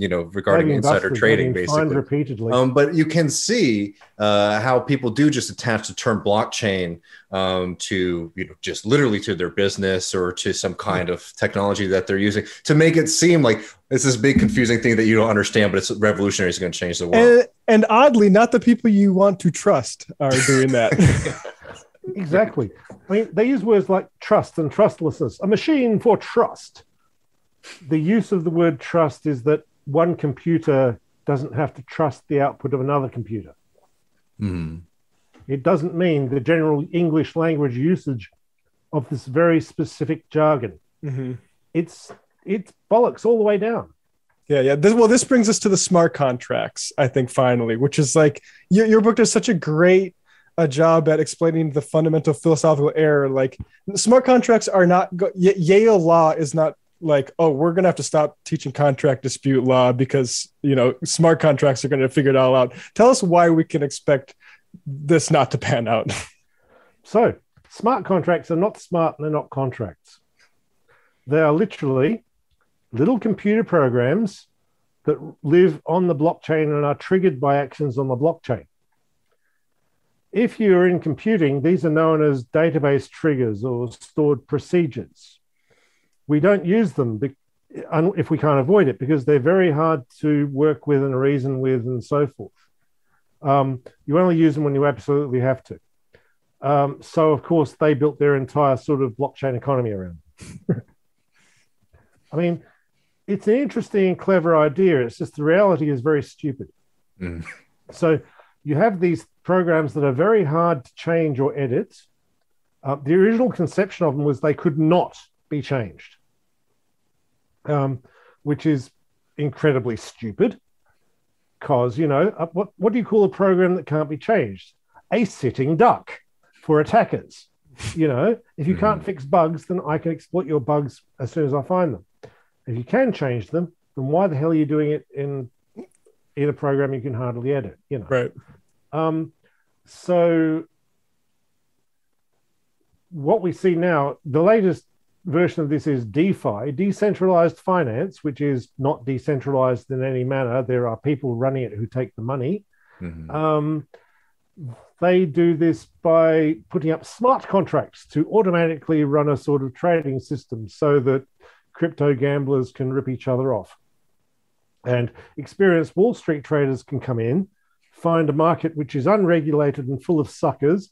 you know, regarding insider trading, basically. Repeatedly. But you can see how people do just attach the term blockchain to, you know, just literally to their business or to some kind of technology that they're using to make it seem like it's this big confusing thing that you don't understand, but it's revolutionary. It's going to change the world. And oddly, not the people you want to trust are doing that. Exactly. I mean, they use words like trust and trustlessness. A machine for trust. The use of the word trust is that one computer doesn't have to trust the output of another computer. Mm. It doesn't mean the general English language usage of this very specific jargon. Mm-hmm. It's bollocks all the way down. Yeah. This brings us to the smart contracts, I think, finally, which is like your book does such a great job at explaining the fundamental philosophical error. Like, smart contracts are not, Yale law is not like, oh, we're going to have to stop teaching contract dispute law because, you know, smart contracts are going to figure it all out. Tell us why we can expect this not to pan out. So smart contracts are not smart and they're not contracts. They are literally little computer programs that live on the blockchain and are triggered by actions on the blockchain. If you're in computing, these are known as database triggers or stored procedures. We don't use them if we can't avoid it because they're very hard to work with and reason with and so forth. You only use them when you absolutely have to. So, of course, they built their entire sort of blockchain economy around them. I mean, it's an interesting and clever idea. It's just the reality is very stupid. Mm. So you have these programs that are very hard to change or edit. The original conception of them was they could not be changed, which is incredibly stupid because, you know, what do you call a program that can't be changed? A sitting duck for attackers. You know, if you can't fix bugs, then I can exploit your bugs as soon as I find them. If you can change them, then why the hell are you doing it in a program you can hardly edit, you know? Right. So what we see now, the latest version of this is DeFi, decentralized finance, which is not decentralized in any manner. There are people running it who take the money. Mm-hmm. They do this by putting up smart contracts to automatically run a sort of trading system so that crypto gamblers can rip each other off. And experienced Wall Street traders can come in, find a market which is unregulated and full of suckers,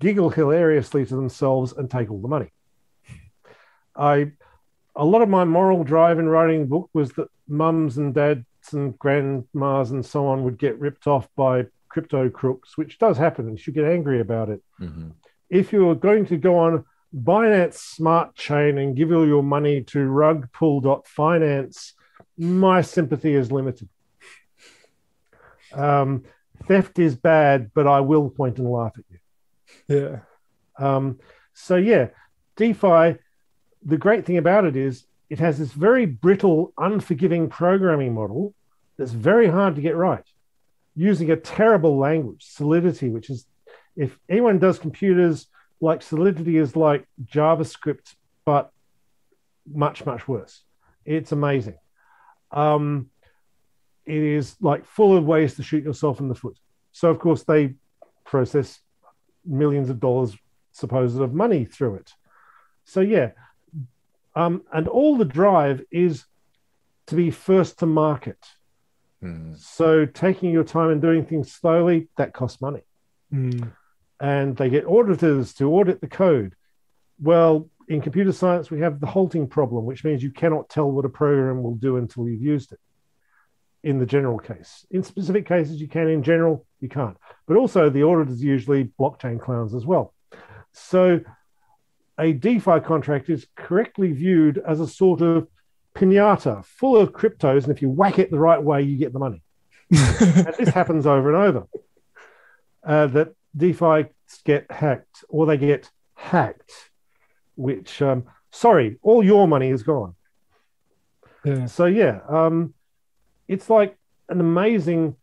giggle hilariously to themselves, and take all the money. A lot of my moral drive in writing the book was that mums and dads and grandmas and so on would get ripped off by crypto crooks, which does happen, and you should get angry about it. Mm-hmm. If you're going to go on Binance Smart Chain and give all your money to rugpull.finance, my sympathy is limited. Theft is bad, but I will point and laugh at you. Yeah. So yeah, DeFi, the great thing about it is it has this very brittle, unforgiving programming model that's very hard to get right, using a terrible language, Solidity, which is, if anyone does computers, like Solidity is like JavaScript, but much, much worse. It's amazing. It is like full of ways to shoot yourself in the foot. So, of course, they process millions of dollars, supposed of money through it. So, yeah. And all the drive is to be first to market. Mm. So taking your time and doing things slowly, that costs money. Mm. And they get auditors to audit the code. Well, in computer science, we have the halting problem, which means you cannot tell what a program will do until you've used it, in the general case. In specific cases, you can. In general, you can't. But also the auditors are usually blockchain clowns as well. So a DeFi contract is correctly viewed as a sort of piñata full of cryptos, and if you whack it the right way, you get the money. And this happens over and over, that DeFi get hacked, or they get hacked, which, sorry, all your money is gone. Yeah. So, yeah, it's like an amazing...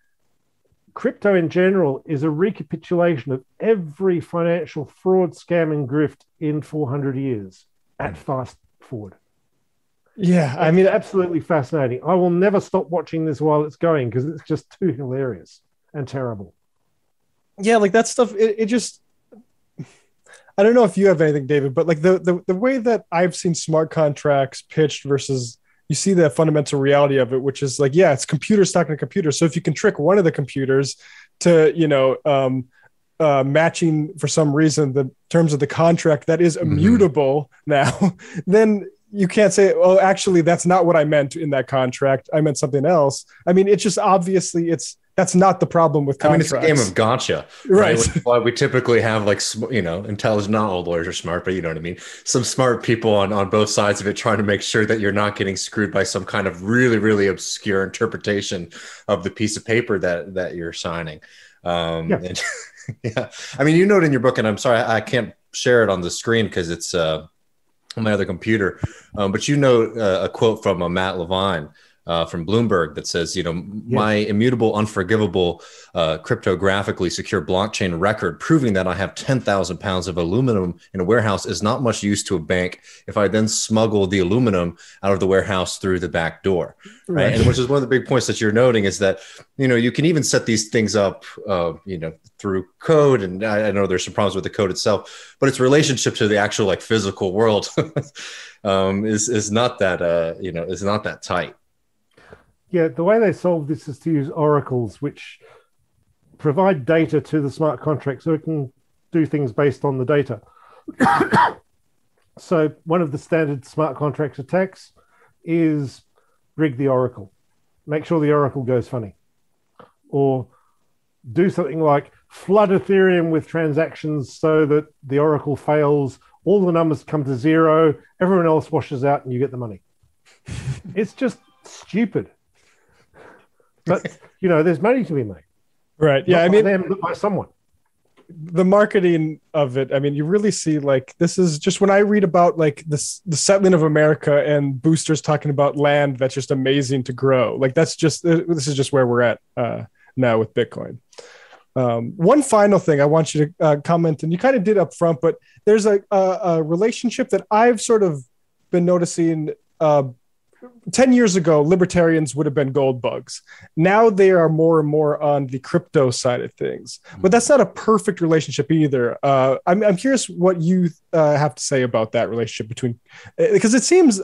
Crypto in general is a recapitulation of every financial fraud, scam, and grift in 400 years at fast forward. Yeah, I mean, absolutely fascinating. I will never stop watching this while it's going because it's just too hilarious and terrible. Yeah, like that stuff, it just, I don't know if you have anything, David, but like the way that I've seen smart contracts pitched versus you see the fundamental reality of it, which is like, yeah, it's computers talking to computers. So if you can trick one of the computers to, matching for some reason the terms of the contract that is immutable now, then you can't say, oh, actually, that's not what I meant in that contract. I meant something else. I mean, it's just obviously that's not the problem with contracts. I mean, it's a game of gotcha, right? Which is why we typically have like, intelligent, not all lawyers are smart, but you know what I mean? Some smart people on both sides of it trying to make sure that you're not getting screwed by some kind of really, really obscure interpretation of the piece of paper that you're signing. Yeah. And, yeah. I mean, you note in your book, and I'm sorry, I can't share it on the screen because it's on my other computer, but you note a quote from Matt Levine, from Bloomberg that says, my immutable, unforgivable, cryptographically secure blockchain record proving that I have 10,000 pounds of aluminum in a warehouse is not much use to a bank if I then smuggle the aluminum out of the warehouse through the back door. Right. And which is one of the big points that you're noting is that, you can even set these things up, through code. And I know there's some problems with the code itself, but its relationship to the actual like physical world is not that tight. Yeah, the way they solve this is to use oracles, which provide data to the smart contract so it can do things based on the data. So one of the standard smart contract attacks is rig the oracle. Make sure the oracle goes funny. Or do something like flood Ethereum with transactions so that the oracle fails, all the numbers come to zero, everyone else washes out and you get the money. It's just stupid. But, there's money to be made. Right. Yeah. By someone. The marketing of it. I mean, you really see like this is just when I read about like this, the settling of America and boosters talking about land that's just amazing to grow. Like, this is just where we're at now with Bitcoin. One final thing I want you to comment, and you kind of did up front, but there's a relationship that I've sort of been noticing. 10 years ago, libertarians would have been gold bugs. Now they are more and more on the crypto side of things, but that's not a perfect relationship either. I'm curious what you have to say about that relationship between, because it seems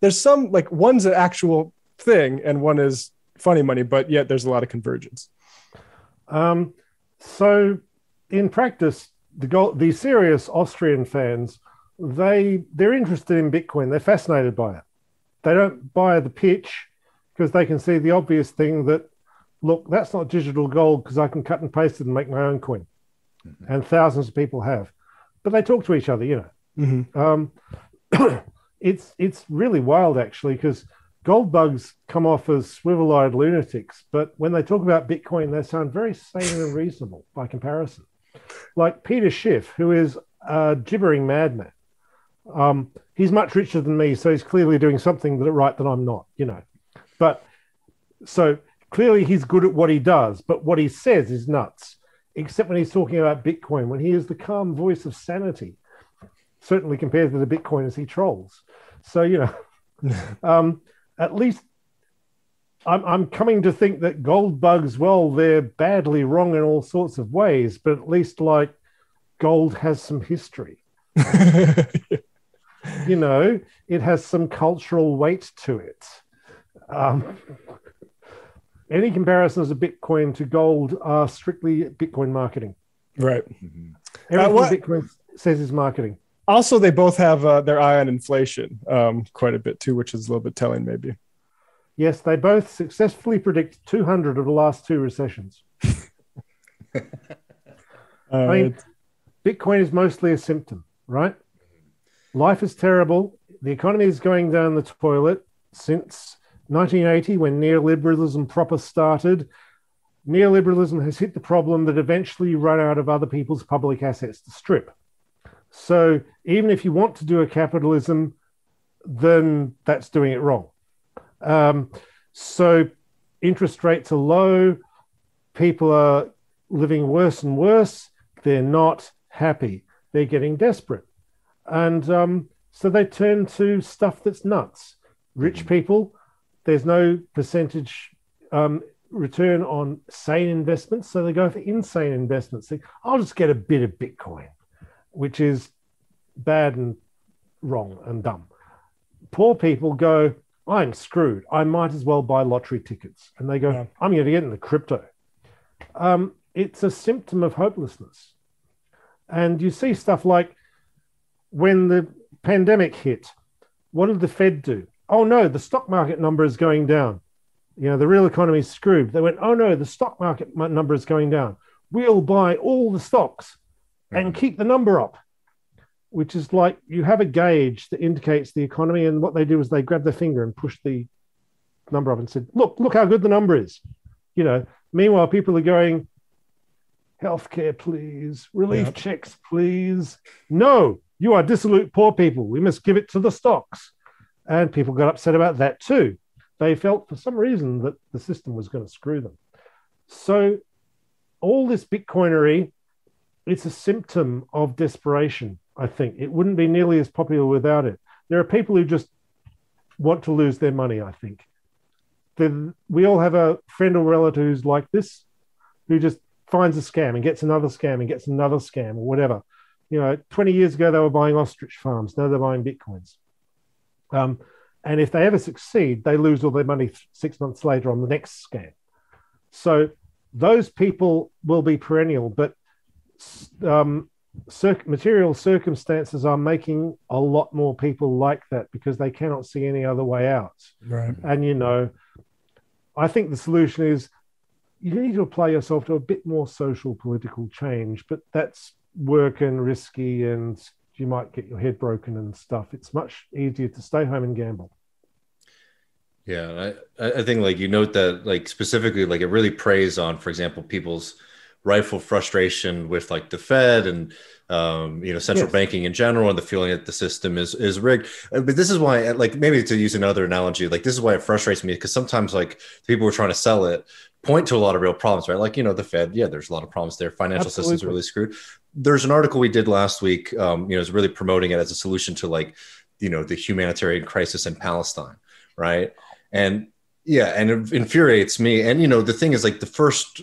there's some, like, one's an actual thing and one is funny money, but yet there's a lot of convergence. So in practice, the serious Austrian fans, they're interested in Bitcoin. They're fascinated by it. They don't buy the pitch because they can see the obvious thing that, look, that's not digital gold because I can cut and paste it and make my own coin. Mm-hmm. And thousands of people have. But they talk to each other, you know. Mm-hmm. It's really wild, actually, because gold bugs come off as swivel-eyed lunatics. But when they talk about Bitcoin, they sound very sane and reasonable by comparison. Like Peter Schiff, who is a gibbering madman. He's much richer than me, so he's clearly doing something that I'm not, you know. But so clearly he's good at what he does, but what he says is nuts, except when he's talking about Bitcoin, when he is the calm voice of sanity, certainly compared to the Bitcoiners he trolls. So, you know, at least I'm coming to think that gold bugs, well, they're badly wrong in all sorts of ways, but at least, like, gold has some history. You know, it has some cultural weight to it. Any comparisons of Bitcoin to gold are strictly Bitcoin marketing. Right. Mm-hmm. Everything Bitcoin says is marketing. Also, they both have their eye on inflation quite a bit too, which is a little bit telling maybe. Yes, they both successfully predict 200 of the last two recessions. I mean, Bitcoin is mostly a symptom, right? Life is terrible. The economy is going down the toilet since 1980, when neoliberalism proper started. Neoliberalism has hit the problem that eventually you run out of other people's public assets to strip. So even if you want to do a capitalism, then that's doing it wrong. So interest rates are low. People are living worse and worse. They're not happy. They're getting desperate. And so they turn to stuff that's nuts. Rich people, there's no percentage return on sane investments, so they go for insane investments. They, I'll just get a bit of Bitcoin, which is bad and wrong and dumb. Poor people go, I'm screwed. I might as well buy lottery tickets. And they go, yeah, I'm going to get into crypto. It's a symptom of hopelessness. And you see stuff like, when the pandemic hit, what did the Fed do? Oh, no, the stock market number is going down. You know, the real economy is screwed. They went, oh, no, the stock market number is going down. We'll buy all the stocks and keep the number up, which is like you have a gauge that indicates the economy. And what they do is they grab their finger and push the number up and said, look how good the number is. You know, meanwhile, people are going, healthcare, please. Relief checks, please. No. You are dissolute poor people. We must give it to the stocks. And people got upset about that too. They felt for some reason that the system was going to screw them. So all this Bitcoinery, it's a symptom of desperation, I think. It wouldn't be nearly as popular without it. There are people who just want to lose their money, I think. We all have a friend or relative who's like this, who just finds a scam and gets another scam and gets another scam or whatever. You know, 20 years ago, they were buying ostrich farms. Now they're buying Bitcoins. And if they ever succeed, they lose all their money 6 months later on the next scam. So those people will be perennial, but material circumstances are making a lot more people like that because they cannot see any other way out. Right. And, you know, I think the solution is you need to apply yourself to a bit more social political change, but that's work and risky, and you might get your head broken and stuff. It's much easier to stay home and gamble. Yeah, I think, like, you note that, like, specifically, like, it really preys on, for example, people's rightful frustration with like the Fed and central banking in general, and the feeling that the system is rigged. But this is why, like, maybe to use another analogy, like this is why it frustrates me, because sometimes like the people who are trying to sell it point to a lot of real problems, right? Like, the Fed, there's a lot of problems there. Financial systems are really screwed. There's an article we did last week, is really promoting it as a solution to like, the humanitarian crisis in Palestine, right? And it infuriates me. And, the thing is like the first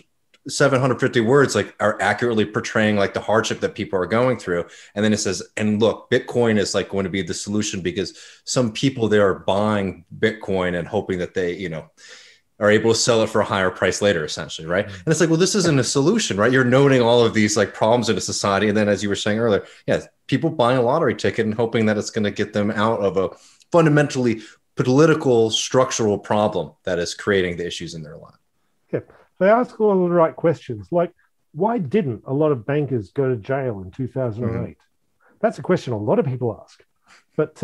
750 words like are accurately portraying like the hardship that people are going through, and then it says, and look, Bitcoin is like going to be the solution because some people there are buying Bitcoin and hoping that they are able to sell it for a higher price later, essentially, right? And it's like, well, this isn't a solution, right? You're noting all of these like problems in a society, and then as you were saying earlier, people buying a lottery ticket and hoping that it's going to get them out of a fundamentally political structural problem that is creating the issues in their life. They ask all the right questions, like, why didn't a lot of bankers go to jail in 2008? Mm-hmm. That's a question a lot of people ask, but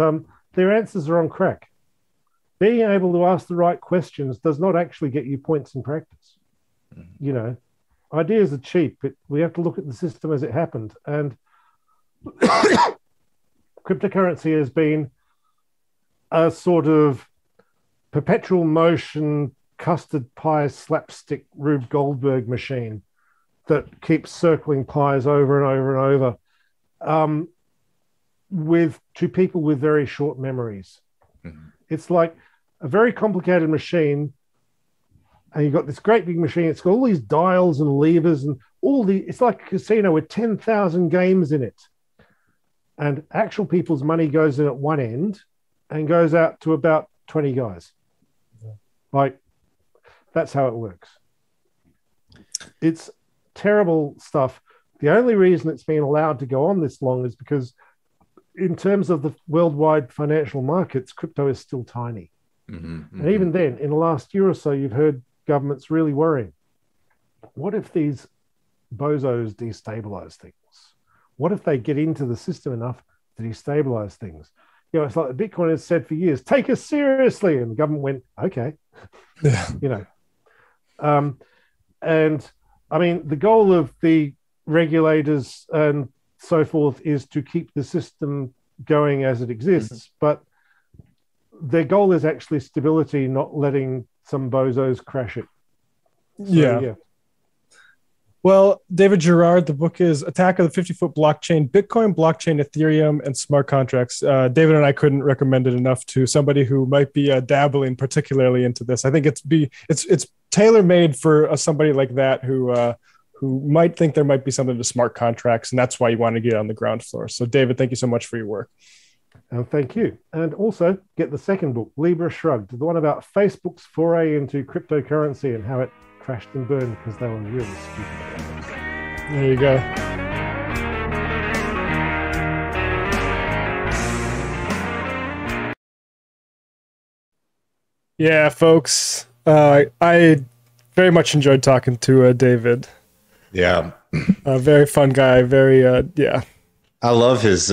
their answers are on crack. Being able to ask the right questions does not actually get you points in practice. Mm-hmm. Ideas are cheap, but we have to look at the system as it happened. And cryptocurrency has been a sort of perpetual motion custard pie slapstick Rube Goldberg machine that keeps circling pies over and over and over to people with very short memories. Mm-hmm. It's like a very complicated machine, and you've got this great big machine. It's got all these dials and levers and it's like a casino with 10,000 games in it. And actual people's money goes in at one end and goes out to about 20 guys. Yeah. That's how it works. It's terrible stuff. The only reason it's been allowed to go on this long is because in terms of the worldwide financial markets, crypto is still tiny. Mm-hmm, mm-hmm. And even then, in the last year or so, you've heard governments really worrying. What if these bozos destabilize things? What if they get into the system enough to destabilize things? It's like the Bitcoin has said for years, take us seriously. And the government went, okay. And I mean, the goal of the regulators and so forth is to keep the system going as it exists, mm-hmm. but their goal is actually stability, not letting some bozos crash it. Well, David Gerard, the book is Attack of the 50 Foot Blockchain, Bitcoin, Blockchain, Ethereum, and Smart Contracts. David and I couldn't recommend it enough to somebody who might be dabbling particularly into this. I think it's tailor-made for somebody like that who might think there might be something to smart contracts, and that's why you want to get on the ground floor. So David, thank you so much for your work. And thank you. And also get the second book, Libra Shrugged, the one about Facebook's foray into cryptocurrency and how it crashed and burned because they were really stupid. There you go. Yeah, folks. I very much enjoyed talking to David. Yeah. A very fun guy. Very, I love his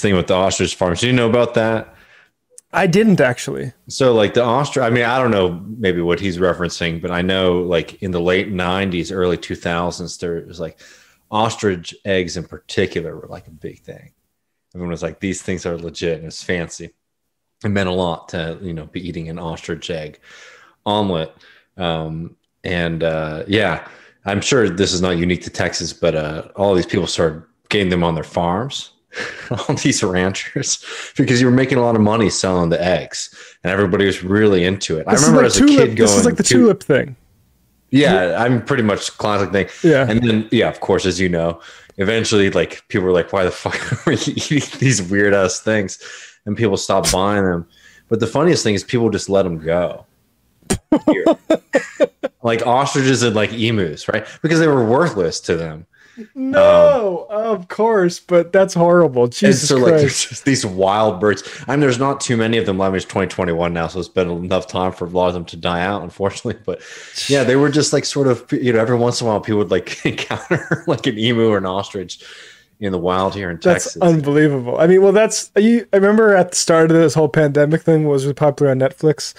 thing with the ostrich farms. Do you know about that? I didn't actually. So like the ostrich, I mean, I don't know maybe what he's referencing, but I know like in the late 90s, early 2000s, there was like ostrich eggs in particular were like a big thing. Everyone was like, these things are legit, and it's fancy. It meant a lot to, be eating an ostrich egg omelet. I'm sure this is not unique to Texas, but all these people started getting them on their farms. All these ranchers, because you were making a lot of money selling the eggs, and everybody was really into it. I remember as a kid going, this is like the tulip thing. Yeah, I'm pretty much classic thing. Yeah, and then of course, as you know, eventually like people were like, "Why the fuck are we eating these weird ass things?" And people stopped buying them. But the funniest thing is people just let them go. Like ostriches and like emus, right? Because they were worthless to them. No, of course, but that's horrible. Jesus Christ. Like there's just these wild birds. I mean, there's not too many of them. I mean, it's 2021 now, so it's been enough time for a lot of them to die out, unfortunately. But yeah, they were just like sort of, every once in a while people would like encounter like an emu or an ostrich in the wild here in Texas. That's unbelievable. I mean, I remember at the start of this whole pandemic thing was popular on Netflix,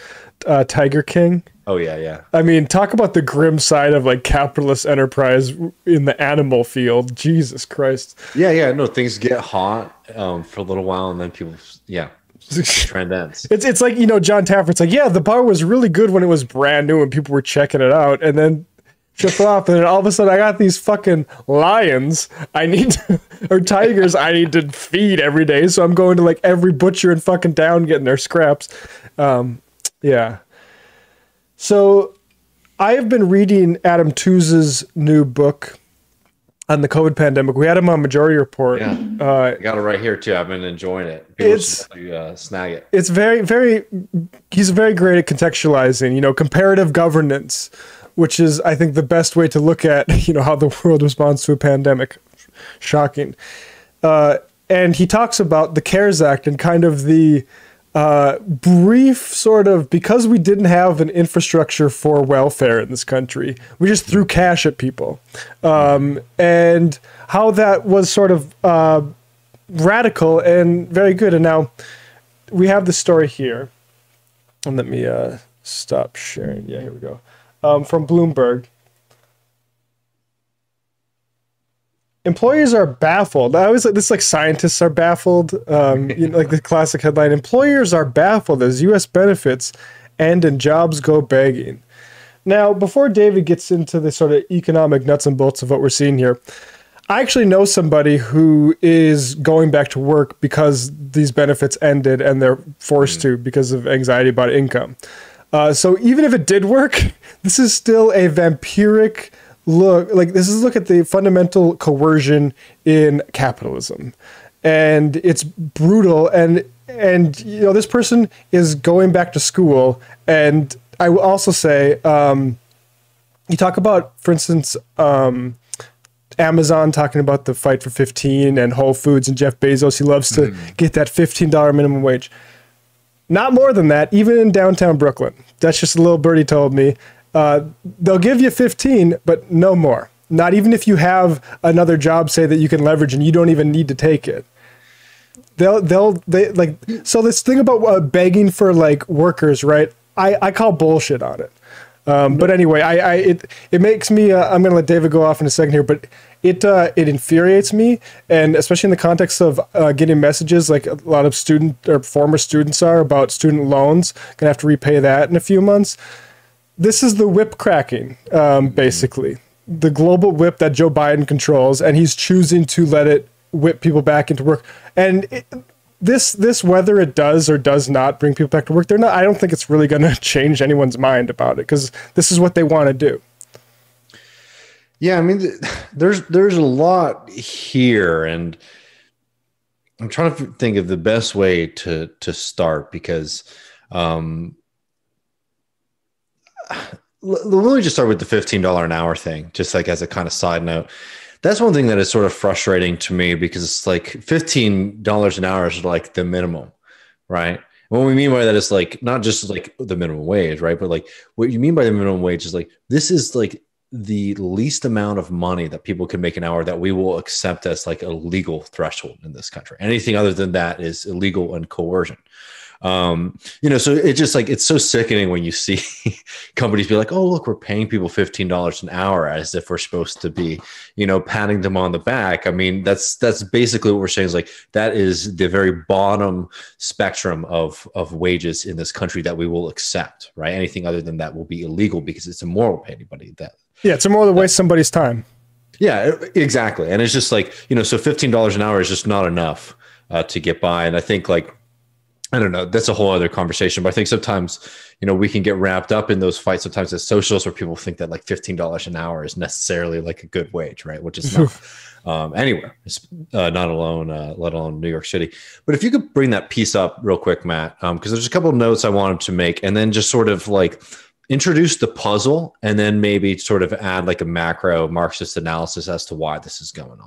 Tiger King. Oh, yeah, yeah. I mean, talk about the grim side of, like, capitalist enterprise in the animal field. Jesus Christ. Yeah, yeah. No, things get hot for a little while, and then people, yeah. Trend ends. It's like, you know, John Taffer, it's like, yeah, the bar was really good when it was brand new and people were checking it out, and then shut off, and then all of a sudden I got these fucking lions I need to, or tigers I need to feed every day, so I'm going to like every butcher in fucking town getting their scraps. Yeah. So I have been reading Adam Tooze's new book on the COVID pandemic. We had him on Majority Report. Yeah. I got it right here too. I've been enjoying it. People snag it. It's very, very, he's very great at contextualizing, you know, comparative governance, which is, I think, the best way to look at, you know, how the world responds to a pandemic. Shocking. And he talks about the CARES Act and kind of the brief sort of, because we didn't have an infrastructure for welfare in this country, we just threw cash at people, and how that was sort of radical and very good. And now we have this story here, and let me stop sharing. Yeah, here we go. From Bloomberg. Employers are baffled. I always like this, like scientists are baffled. You know, like the classic headline, employers are baffled as U.S. benefits end and jobs go begging. Now, before David gets into the sort of economic nuts and bolts of what we're seeing here, I actually know somebody who is going back to work because these benefits ended and they're forced to because of anxiety about income. So even if it did work, this is still a vampiric look. Like, this is a look at the fundamental coercion in capitalism, and it's brutal. And you know, this person is going back to school. And I will also say, you talk about, for instance, Amazon talking about the fight for 15 and Whole Foods and Jeff Bezos. He loves to get that $15 minimum wage. Not more than that, even in downtown Brooklyn. That's just a little birdie told me. They'll give you 15, but no more. Not even if you have another job, say, that you can leverage and you don't even need to take it. They like, so this thing about begging for like workers, right? I call bullshit on it. But anyway, it makes me, I'm going to let David go off in a second here, but it infuriates me. And especially in the context of getting messages like a lot of student or former students are about student loans, going to have to repay that in a few months. This is the whip cracking, basically the global whip that Joe Biden controls, and he's choosing to let it whip people back into work. And this, whether it does or does not bring people back to work, I don't think it's really going to change anyone's mind about it, because this is what they want to do. Yeah, I mean, there's a lot here, and I'm trying to think of the best way to start, because let me just start with the $15 an hour thing, just like as a kind of side note. That's one thing that is sort of frustrating to me, because it's like $15 an hour is like the minimum, right? What we mean by that is like not just like the minimum wage, right? But like what you mean by the minimum wage is like, this is like the least amount of money that people can make an hour that we will accept as like a legal threshold in this country. Anything other than that is illegal and coercion. You know, so it's just like, it's so sickening when you see companies be like, oh, look, we're paying people $15 an hour as if we're supposed to be, you know, patting them on the back. I mean, that's basically what we're saying is like, that is the very bottom spectrum of wages in this country that we will accept, right? Anything other than that will be illegal, because it's immoral to pay anybody that. Yeah. It's immoral to waste somebody's time. Yeah, exactly. And it's just like, you know, so $15 an hour is just not enough to get by. And I think like, I don't know, that's a whole other conversation, but I think sometimes, you know, we can get wrapped up in those fights sometimes as socialists, where people think that like $15 an hour is necessarily like a good wage, right? Which is not anywhere, not alone, let alone New York City. But if you could bring that piece up real quick, Matt, because there's a couple of notes I wanted to make, and then just sort of like introduce the puzzle, and then maybe sort of add like a macro Marxist analysis as to why this is going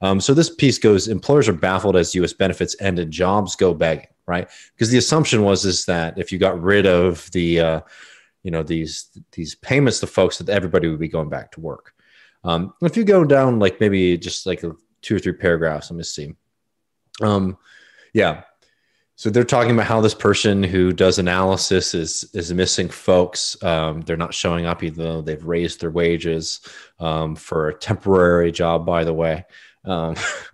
on. So this piece goes, employers are baffled as U.S. benefits end and jobs go begging, right? Because the assumption was that if you got rid of the, you know, these payments to folks, that everybody would be going back to work. If you go down like maybe just like 2 or 3 paragraphs, let me see. Yeah. So they're talking about how this person who does analysis is missing folks. They're not showing up, even though they've raised their wages for a temporary job, by the way,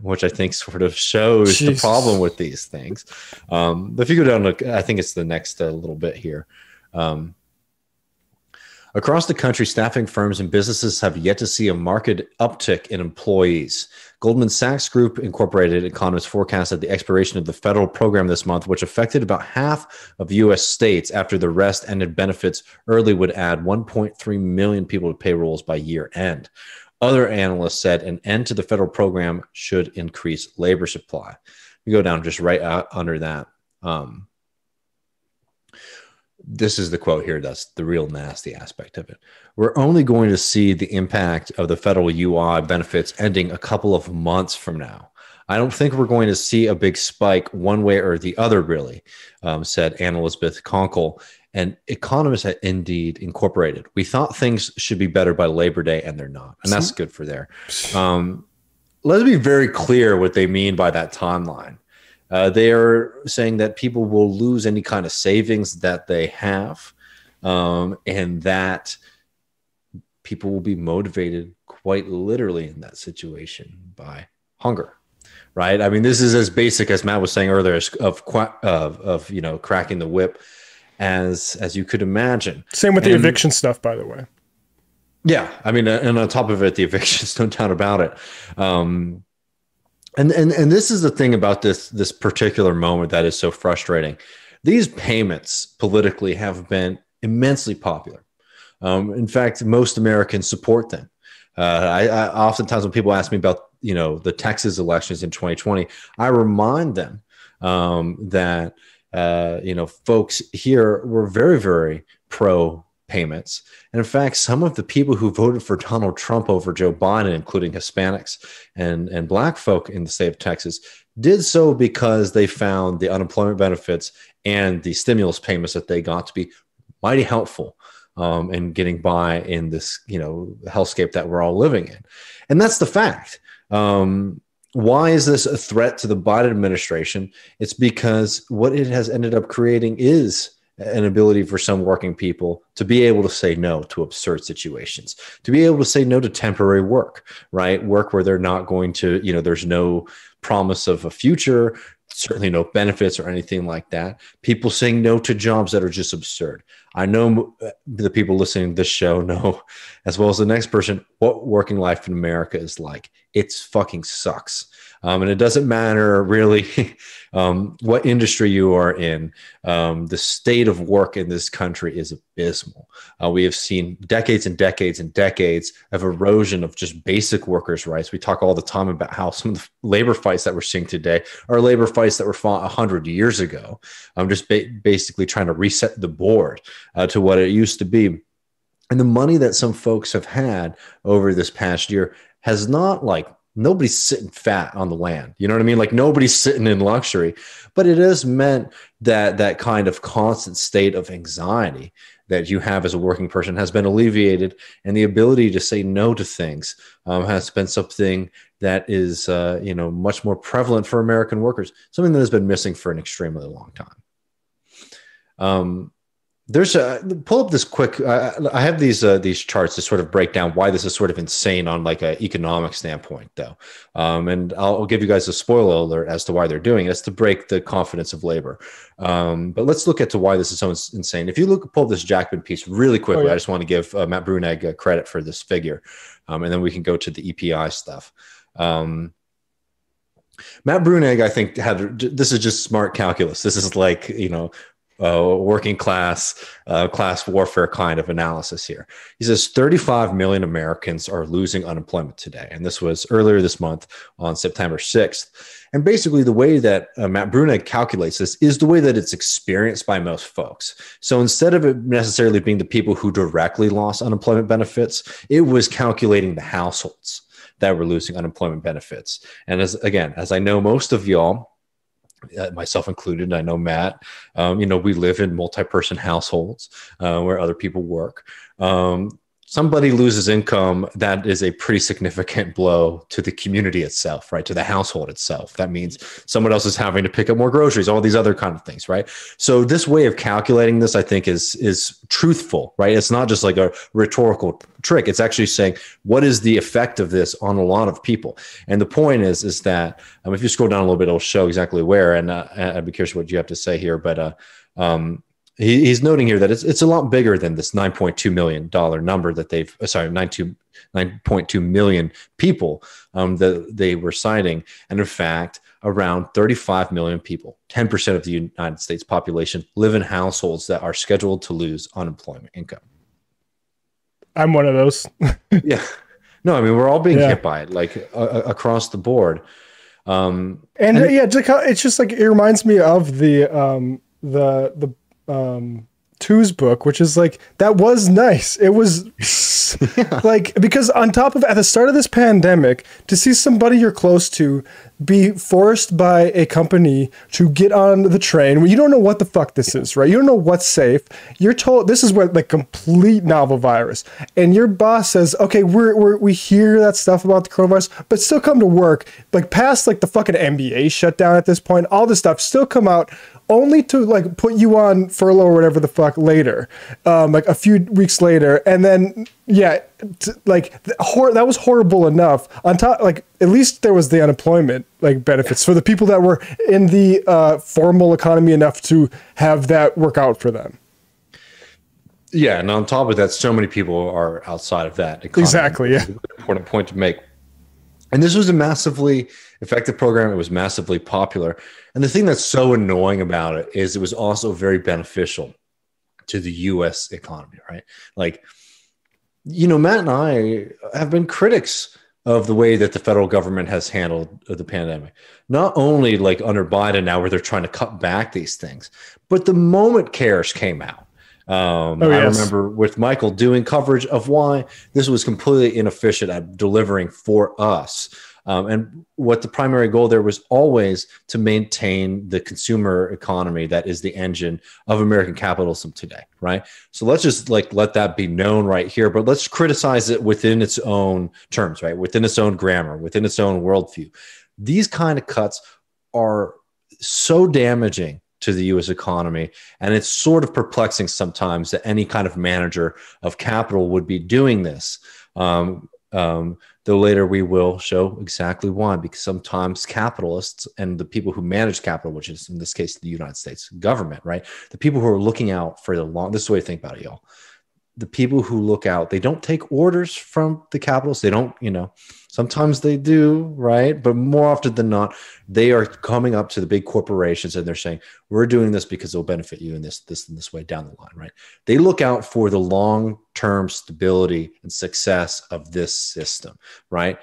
which I think sort of shows the problem with these things. If you go down to, I think it's the next little bit here. Across the country, staffing firms and businesses have yet to see a marked uptick in employees. Goldman Sachs Group Incorporated economists forecasted the expiration of the federal program this month, which affected about half of U.S. states after the rest ended benefits early, would add 1.3 million people to payrolls by year end. Other analysts said an end to the federal program should increase labor supply. We go down just right out under that. This is the quote here. That's the real nasty aspect of it. We're only going to see the impact of the federal UI benefits ending a couple of months from now. I don't think we're going to see a big spike one way or the other, really, said Anne Elizabeth Conkle, an economist at Indeed Incorporated. We thought things should be better by Labor Day, and they're not. And that's good for there. Let's be very clear what they mean by that timeline. They are saying that people will lose any kind of savings that they have, and that people will be motivated quite literally in that situation by hunger, right? I mean, this is as basic as Matt was saying earlier, of you know, cracking the whip as you could imagine. Same with the eviction stuff, by the way. Yeah, I mean, and on top of it, the evictions, no doubt about it. And this is the thing about this particular moment that is so frustrating. These payments politically have been immensely popular. In fact, most Americans support them. I oftentimes when people ask me about, you know, the Texas elections in 2020, I remind them that you know, folks here were very, very pro payments. And in fact, some of the people who voted for Donald Trump over Joe Biden, including Hispanics and Black folk in the state of Texas, did so because they found the unemployment benefits and the stimulus payments that they got to be mighty helpful in getting by in this, you know, hellscape that we're all living in. And that's the fact. Why is this a threat to the Biden administration? It's because what it has ended up creating is an ability for some working people to be able to say no to absurd situations, to be able to say no to temporary work, right? Work where they're not going to, you know, there's no promise of a future, certainly no benefits or anything like that. People saying no to jobs that are just absurd. I know the people listening to this show know, as well as the next person, what working life in America is like. It's fucking sucks. And it doesn't matter really what industry you are in. The state of work in this country is abysmal. We have seen decades and decades and decades of erosion of just basic workers' rights. We talk all the time about how some of the labor fights that we're seeing today are labor fights that were fought 100 years ago. I'm just basically trying to reset the board to what it used to be. And the money that some folks have had over this past year has not, like, nobody's sitting fat on the land. You know what I mean? Like, nobody's sitting in luxury, but it has meant that kind of constant state of anxiety that you have as a working person has been alleviated. And the ability to say no to things has been something that is, you know, much more prevalent for American workers, something that has been missing for an extremely long time. Pull up this quick. I have these charts to sort of break down why this is sort of insane on like an economic standpoint, though. And I'll give you guys a spoiler alert as to why they're doing it. It's to break the confidence of labor. But let's look at to why this is so insane. If you pull this Jackman piece really quickly, I just want to give Matt Bruenig credit for this figure, and then we can go to the EPI stuff. Matt Bruenig, I think, this is just smart calculus. This is like, you know, working class warfare kind of analysis here. He says 35 million Americans are losing unemployment today. And this was earlier this month on September 6th. And basically the way that Matt Bruenig calculates this is the way that it's experienced by most folks. So instead of it necessarily being the people who directly lost unemployment benefits, it was calculating the households that were losing unemployment benefits. And as I know, most of y'all, myself included, I know Matt, you know, we live in multi-person households where other people work. somebody loses income, that is a pretty significant blow to the community itself, right? To the household itself. That means someone else is having to pick up more groceries, all these other kind of things, right? So this way of calculating this, I think, is truthful, right? It's not just like a rhetorical trick. It's actually saying, what is the effect of this on a lot of people? And the point is that if you scroll down a little bit, it'll show exactly where, and I'd be curious what you have to say here, but he's noting here that it's a lot bigger than this $9.2 million number that they've, sorry, 9.2 million people that they were citing. And in fact, around 35 million people, 10% of the United States population, live in households that are scheduled to lose unemployment income. I'm one of those. Yeah. No, I mean, we're all being hit by it, like across the board. It's just like, it reminds me of the Two's book, which is like, that was nice. It was like, because on top of, at the start of this pandemic, to see somebody you're close to be forced by a company to get on the train where you don't know what the fuck this is, right? You don't know what's safe. You're told this is what, like, complete novel virus, and your boss says, okay, we hear that stuff about the coronavirus, but still come to work, like past like the fucking NBA shutdown at this point, all this stuff, still come out only to like put you on furlough or whatever the fuck later, like a few weeks later. And then, yeah, like that was horrible enough. On top, like, at least there was the unemployment like benefits for the people that were in the formal economy enough to have that work out for them. Yeah, and on top of that, so many people are outside of that economy. Exactly, yeah. It's an important point to make. And this was a massively effective program. It was massively popular. And the thing that's so annoying about it is it was also very beneficial to the U.S. economy, right? Like, you know, Matt and I have been critics of the way that the federal government has handled the pandemic. Not only like under Biden now, where they're trying to cut back these things, but the moment CARES came out, I remember with Michael doing coverage of why this was completely inefficient at delivering for us. And what the primary goal there was always to maintain the consumer economy that is the engine of American capitalism today, right? So let's just like let that be known right here, but let's criticize it within its own terms, right? Within its own grammar, within its own worldview. These kind of cuts are so damaging to the U.S. economy, and it's sort of perplexing sometimes that any kind of manager of capital would be doing this. Though later we will show exactly why, because sometimes capitalists and the people who manage capital, which is in this case the United States government, right? The people who are looking out for the long, this is the way to think about it, y'all. The people who look out, they don't take orders from the capitalists. They don't, you know, sometimes they do, right? But more often than not, they are coming up to the big corporations and they're saying, we're doing this because it'll benefit you in this way down the line, right? They look out for the long-term stability and success of this system, right?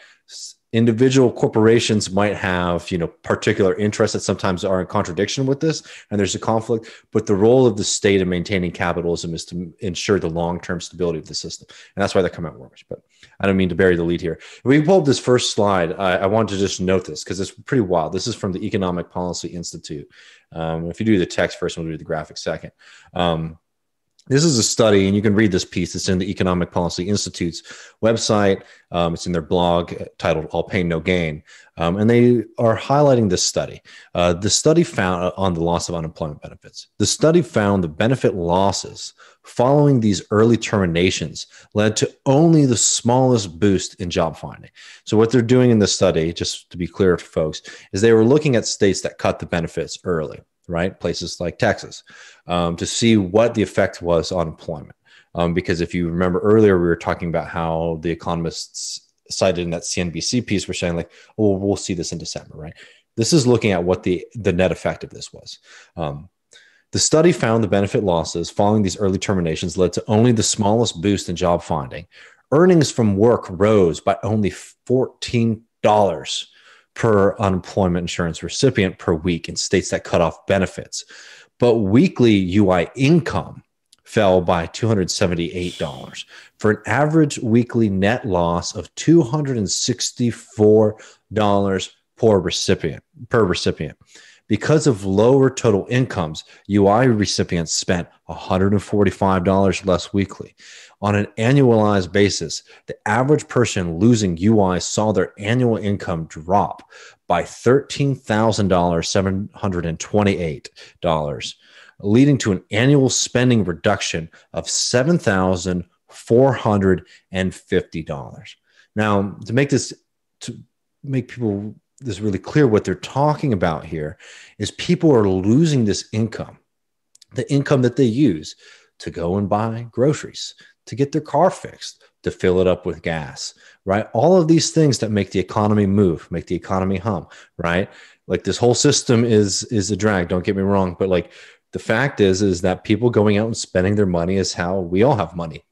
Individual corporations might have, you know, particular interests that sometimes are in contradiction with this, and there's a conflict, but the role of the state in maintaining capitalism is to ensure the long-term stability of the system. And that's why they come out worse, but I don't mean to bury the lead here. If we pull up this first slide, I want to just note this because it's pretty wild. This is from the Economic Policy Institute. If you do the text first, we'll do the graphic second. This is a study, and you can read this piece. It's in the Economic Policy Institute's website. It's in their blog titled All Pain, No Gain. And they are highlighting this study. The study found on the loss of unemployment benefits. The study found the benefit losses following these early terminations led to only the smallest boost in job finding. So what they're doing in this study, just to be clear for folks, is they were looking at states that cut the benefits early, right? Places like Texas, to see what the effect was on employment. Because if you remember earlier, we were talking about how the economists cited in that CNBC piece were saying like, oh, we'll see this in December, right? This is looking at what the net effect of this was. The study found the benefit losses following these early terminations led to only the smallest boost in job finding. Earnings from work rose by only $14 per unemployment insurance recipient per week in states that cut off benefits. But weekly UI income fell by $278 for an average weekly net loss of $264 per recipient. Because of lower total incomes, UI recipients spent $145 less weekly. On an annualized basis, the average person losing UI saw their annual income drop by $13,728, leading to an annual spending reduction of $7,450. Now, to make people this really clear, what they're talking about here is people are losing this income, the income that they use to go and buy groceries, to get their car fixed, to fill it up with gas, right? All of these things that make the economy move, make the economy hum, right? Like this whole system is a drag. Don't get me wrong. But like the fact is that people going out and spending their money is how we all have money